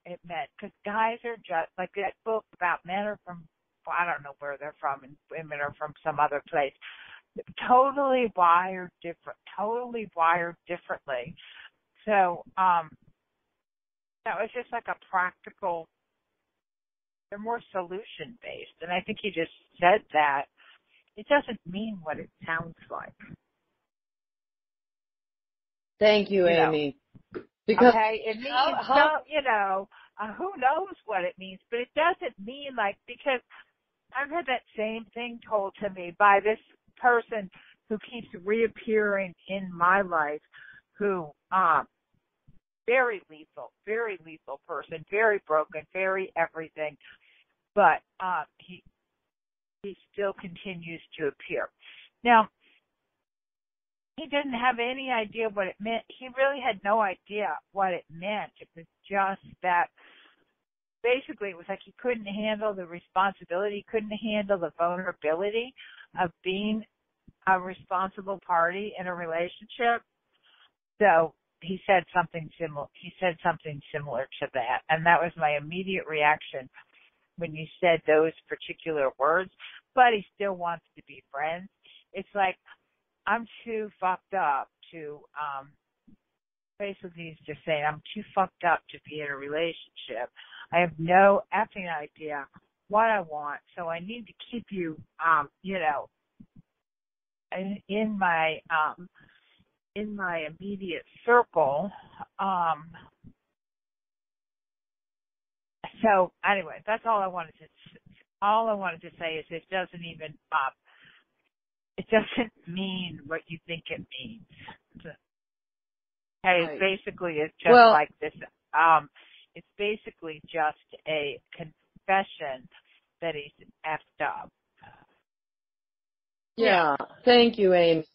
it meant, because guys are just like that book about men are from, well, I don't know where they're from, and women are from some other place. Totally wired differently. So that was just like a practical. They're more solution based, and I think he just said that it doesn't mean what it sounds like. Thank you, Amy. Because okay, it means, you know, who knows what it means, but it doesn't mean like, because I've had that same thing told to me by this person who keeps reappearing in my life, who, very lethal person, very broken, very everything, but he still continues to appear. Now, he didn't have any idea what it meant. He really had no idea what it meant. It was just that basically it was like he couldn't handle the responsibility, he couldn't handle the vulnerability of being a responsible party in a relationship. So he said something similar. He said something similar to that, and that was my immediate reaction when you said those particular words. But he still wants to be friends. It's like, I'm too fucked up to, basically he's just saying, I'm too fucked up to be in a relationship. I have no effing idea what I want, so I need to keep you, you know, in my immediate circle. So anyway, that's all I wanted to, say is it doesn't even pop. It doesn't mean what you think it means. Hey, right. Basically, it's just like this. It's basically just a confession that he's effed up. Yeah. Thank you, Amy.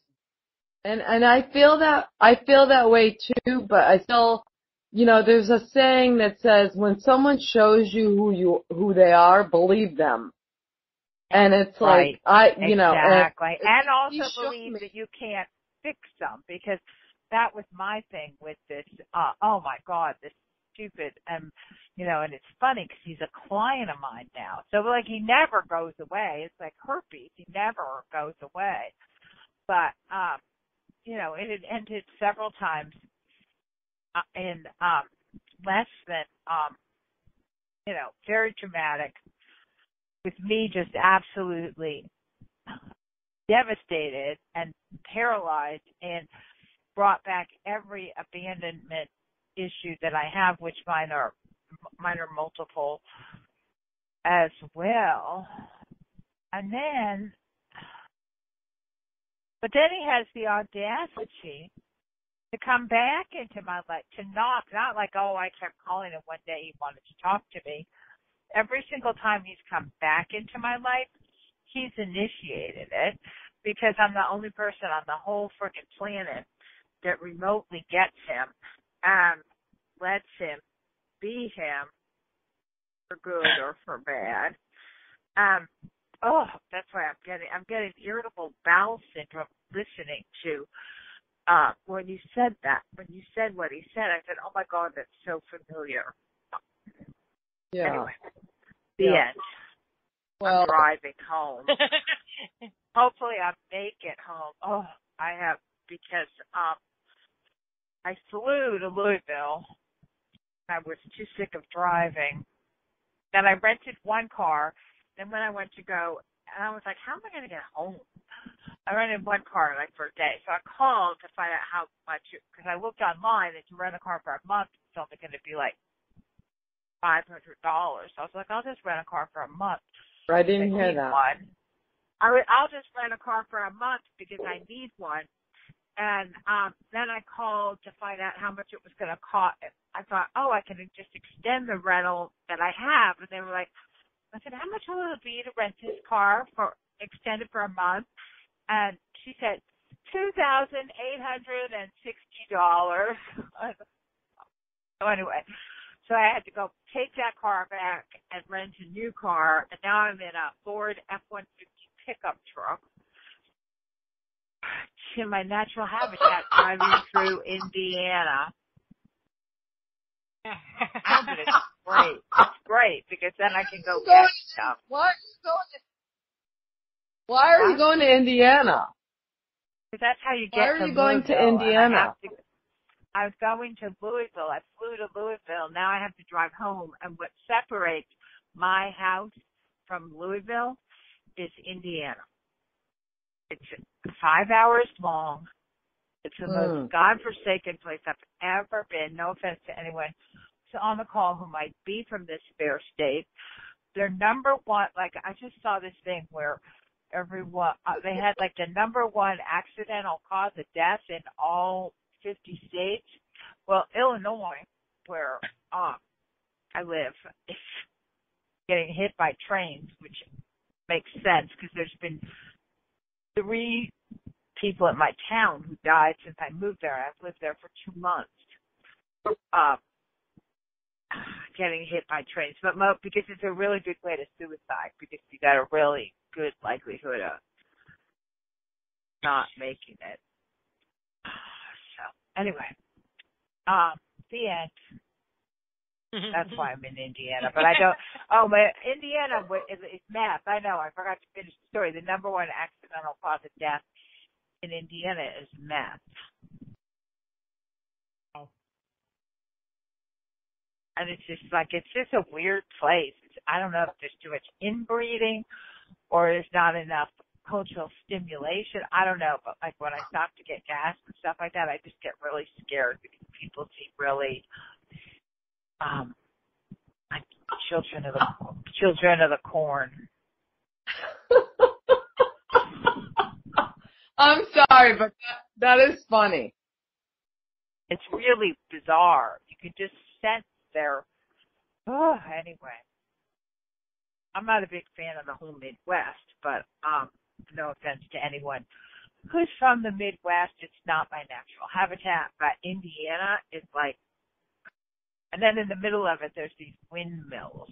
And I feel that way too. But I still, you know, there's a saying that says when someone shows you who they are, believe them. And it's like, exactly. And also believe that you can't fix them, because that was my thing with this, oh my God, this stupid, you know, and it's funny because he's a client of mine now. So like he never goes away. It's like herpes. He never goes away. But, you know, it had ended several times in less than, you know, very dramatic, with me just absolutely devastated and paralyzed, and brought back every abandonment issue that I have, which mine are multiple as well. But then he has the audacity to come back into my life, to not like, oh, I kept calling him one day, he wanted to talk to me. Every single time he's come back into my life, he's initiated it, because I'm the only person on the whole freaking planet that remotely gets him and lets him be him for good or for bad. That's why I'm getting irritable bowel syndrome listening to when you said that. When you said what he said, I said, oh my God, that's so familiar. Yeah. Anyway, end. Well, I'm driving home. Hopefully I make it home. Oh, I have, because I flew to Louisville. I was too sick of driving. Then I rented one car. Then when I went to go And I was like, how am I going to get home? I rented one car, like, for a day. So I called to find out how much, because I looked online that you rent a car for a month, it's only going to be, like, $500. So I was like, I'll just rent a car for a month. I didn't hear that. One. I'll just rent a car for a month because I need one. And then I called to find out how much it was going to cost. I thought, oh, I can just extend the rental that I have. And they were like, I said, how much will it be to rent this car for extended for a month? And she said, $2,860. So anyway, so I had to go take that car back and rent a new car. And now I'm in a Ford F-150 pickup truck to my natural habitat driving through Indiana. It's great. It's great because then I can go get stuff. Why are you going to Indiana? Because that's how you get to Louisville. Why are you going to Indiana? I was going to Louisville. I flew to Louisville. Now I have to drive home. And what separates my house from Louisville is Indiana. It's 5 hours long. It's the most godforsaken place I've ever been. No offense to anyone on the call who might be from this fair state. Their number one, like I just saw this thing where everyone, they had like the number one accidental cause of death in all 50 states. Well, Illinois, where I live, is getting hit by trains, which makes sense because there's been 3 people in my town who died since I moved there. I've lived there for 2 months getting hit by trains, but because it's a really good way to suicide because you got a really good likelihood of not making it. So anyway, the end. That's why I'm in Indiana, but I don't. Oh, my Indiana is math. I know. I forgot to finish the story. The number one accidental cause of death in Indiana is math. Oh. And it's just like, it's just a weird place. I don't know if there's too much inbreeding or there's not enough cultural stimulation. I don't know, but like when I stop to get gas and stuff like that, I just get really scared because people seem really like children of the corn. I'm sorry, but that is funny. It's really bizarre. You can just sense their, anyway. I'm not a big fan of the whole Midwest, but no offense to anyone who's from the Midwest. It's not my natural habitat, but Indiana is like, and then in the middle of it, there's these windmills.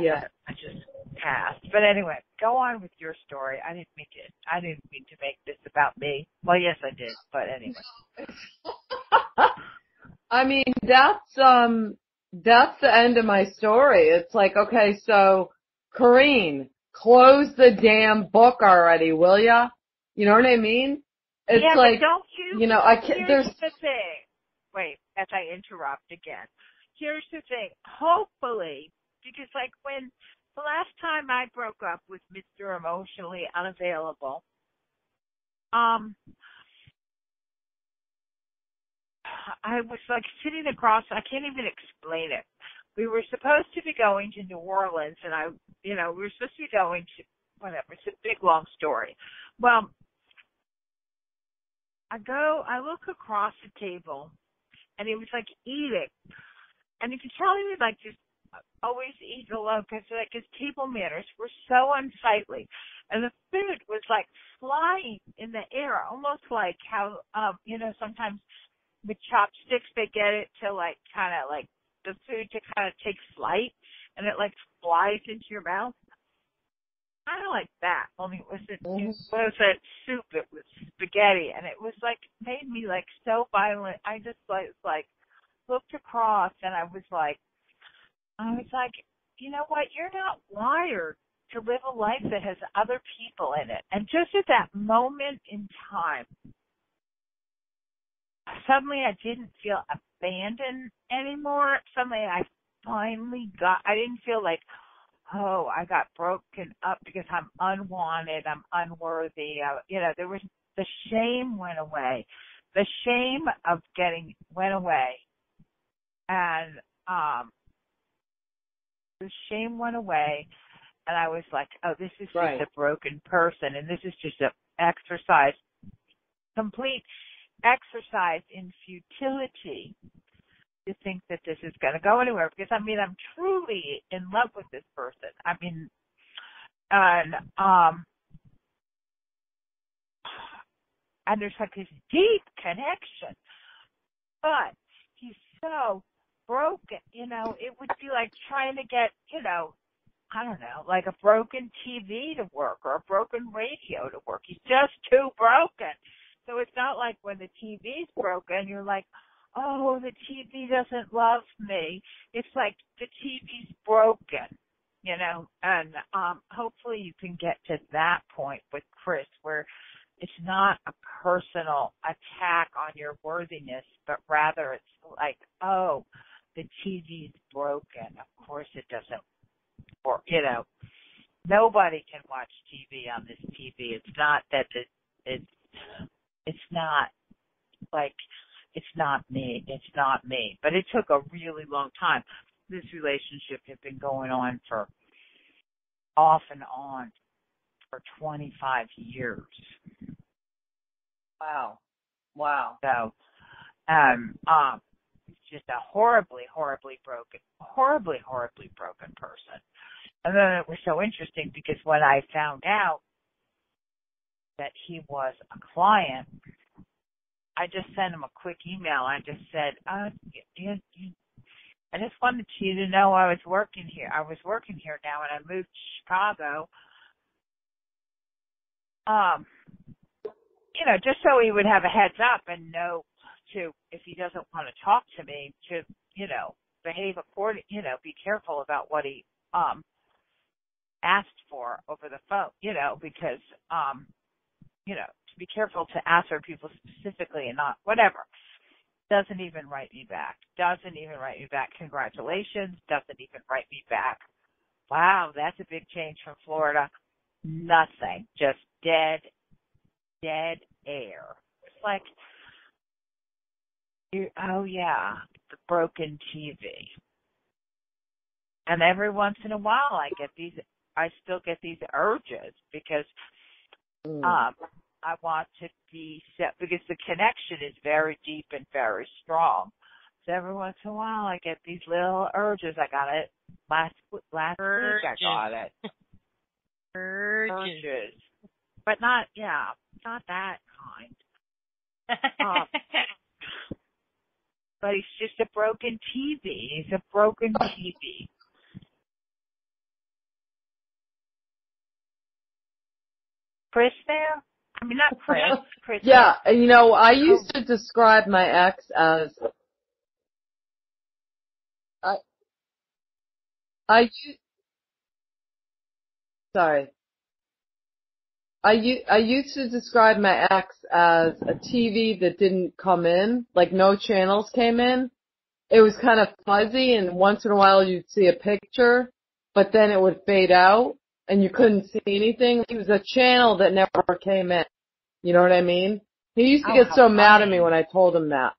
Yeah, I just passed. But anyway, go on with your story. I didn't mean to make this about me. Well, yes, I did. But anyway, I mean that's the end of my story. It's like, okay, so Corrine, close the damn book already, will ya? You know what I mean? It's yeah, like, but don't you? You know, I can't. There's the thing. Wait, as I interrupt again. Here's the thing. Hopefully. Because, like, when the last time I broke up with Mr. Emotionally Unavailable, I was, like, sitting across. I can't even explain it. We were supposed to be going to New Orleans, and I, you know, we were supposed to be going to whatever. It's a big, long story. Well, I look across the table, and he was, like, eating. And you could tell he was, like, just always eat alone because like his table manners were so unsightly, and the food was like flying in the air, almost like how you know sometimes with chopsticks they get it to like kind of like the food to kind of take flight and it like flies into your mouth, kind of like that. Only it wasn't soup; it was spaghetti, and it was like made me like so violent. I just like looked across, and I was like, you know what, you're not wired to live a life that has other people in it. And just at that moment in time, suddenly I didn't feel abandoned anymore. Suddenly I didn't feel like, oh, I got broken up because I'm unwanted, I'm unworthy. There was the shame went away. The shame of getting went away. And the shame went away. And I was like, oh, this is right. Just a broken person. And this is just an exercise, complete exercise in futility to think that this is going to go anywhere. Because, I mean, I'm truly in love with this person. I mean, and there's like this deep connection. But he's so broken, it would be like trying to get, I don't know, like a broken TV to work or a broken radio to work. He's just too broken. So it's not like when the TV's broken, you're like, oh, the TV doesn't love me. It's like the TV's broken, and hopefully you can get to that point with Chris where it's not a personal attack on your worthiness, but rather it's like, oh, the TV's broken. Of course it doesn't work. Nobody can watch TV on this TV. It's not that it's not like it's not me. But it took a really long time. This relationship had been going on for off and on for 25 years. Wow. So just a horribly broken person. And then it was so interesting because when I found out that he was a client, I just sent him a quick email. I just said, I just wanted you to know I was working here. I was working here now, and I moved to Chicago. Just so he would have a heads up and know to, if he doesn't want to talk to me, to, behave according, be careful about what he asked for over the phone, because, to be careful to ask for people specifically and not whatever. Doesn't even write me back. Congratulations. Doesn't even write me back. Wow, that's a big change from Florida. Nothing. Just dead air. It's like, oh yeah, the broken TV. And every once in a while I still get these urges because I want to be set, because the connection is very deep and very strong. So every once in a while I get these little urges. I got it last urges. Week. I got it. Urges. But not that kind. But he's just a broken TV. He's a broken TV. Chris there? I mean, not Chris. Chris. Yeah, I used to describe my ex as... I used to describe my ex as a TV that didn't come in, like no channels came in. It was kind of fuzzy, and once in a while you'd see a picture, but then it would fade out, and you couldn't see anything. It was a channel that never came in. You know what I mean? He used to get so mad at me when I told him that.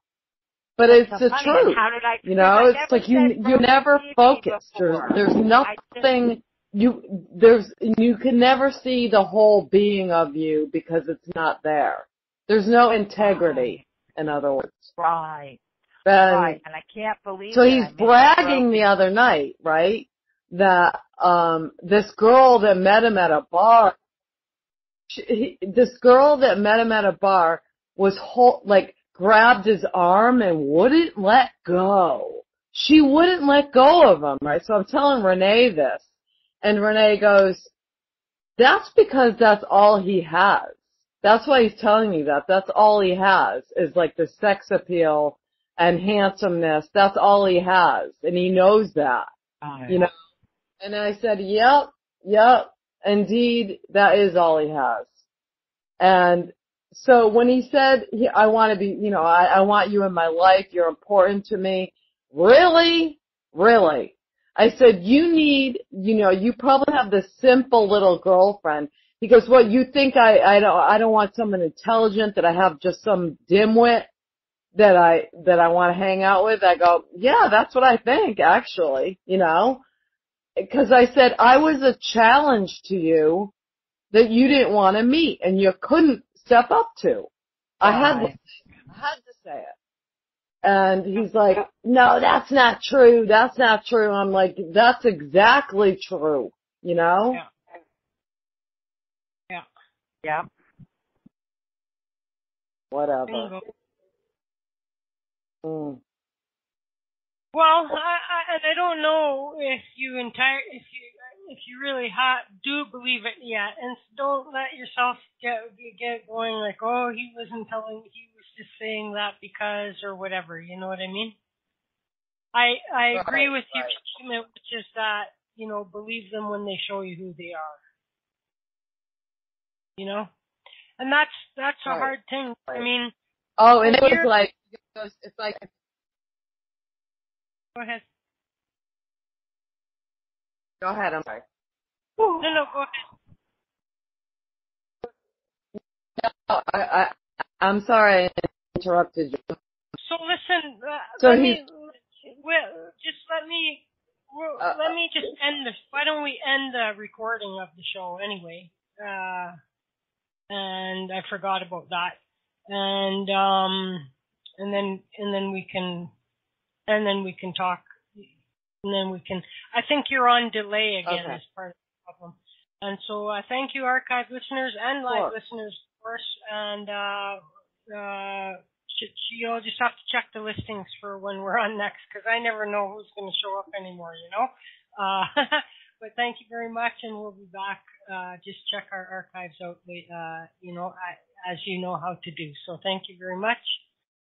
But it's the truth. How did I, it's like you never focused. There's nothing... You can never see the whole being of you because it's not there. There's no integrity, in other words. Right. And I can't believe. So he's bragging the other night, right? That this girl that met him at a bar was grabbed his arm and wouldn't let go. She wouldn't let go of him, right? So I'm telling Renee this. And Renee goes, that's because that's all he has. That's why he's telling me that. That's all he has is like the sex appeal and handsomeness. That's all he has. And he knows that, And I said, yep, indeed, that is all he has. And so when he said, I want to be, I want you in my life. You're important to me. Really? I said, you need, you know, you probably have this simple little girlfriend, because what you think I don't want someone intelligent that I have just some dimwit that I want to hang out with. I go, yeah, that's what I think, actually, you know, because I said I was a challenge to you that you didn't want to meet and you couldn't step up to. I had to say it. And he's like, no, that's not true. That's not true. I'm like, that's exactly true, you know? Yeah. Yeah. Whatever. Mm. Well, I don't know if you really do believe it yet, and don't let yourself get going like, oh, he wasn't telling, he was just saying that because or whatever. You know what I mean? I agree with your statement, which is that, you know, believe them when they show you who they are. You know, and that's a hard thing. I mean, oh, and it's like. Go ahead. Go ahead, I'm sorry. No, go ahead. No, I'm sorry I interrupted you. So listen, let me just end this. Why don't we end the recording of the show anyway? And I forgot about that. And then we can talk. And then we can, I think you're on delay again, okay, as part of the problem. And so I thank you, archive listeners and live listeners, of course. And you'll just have to check the listings for when we're on next, because I never know who's going to show up anymore, you know. But thank you very much, and we'll be back. Just check our archives out, as you know how to do. So thank you very much.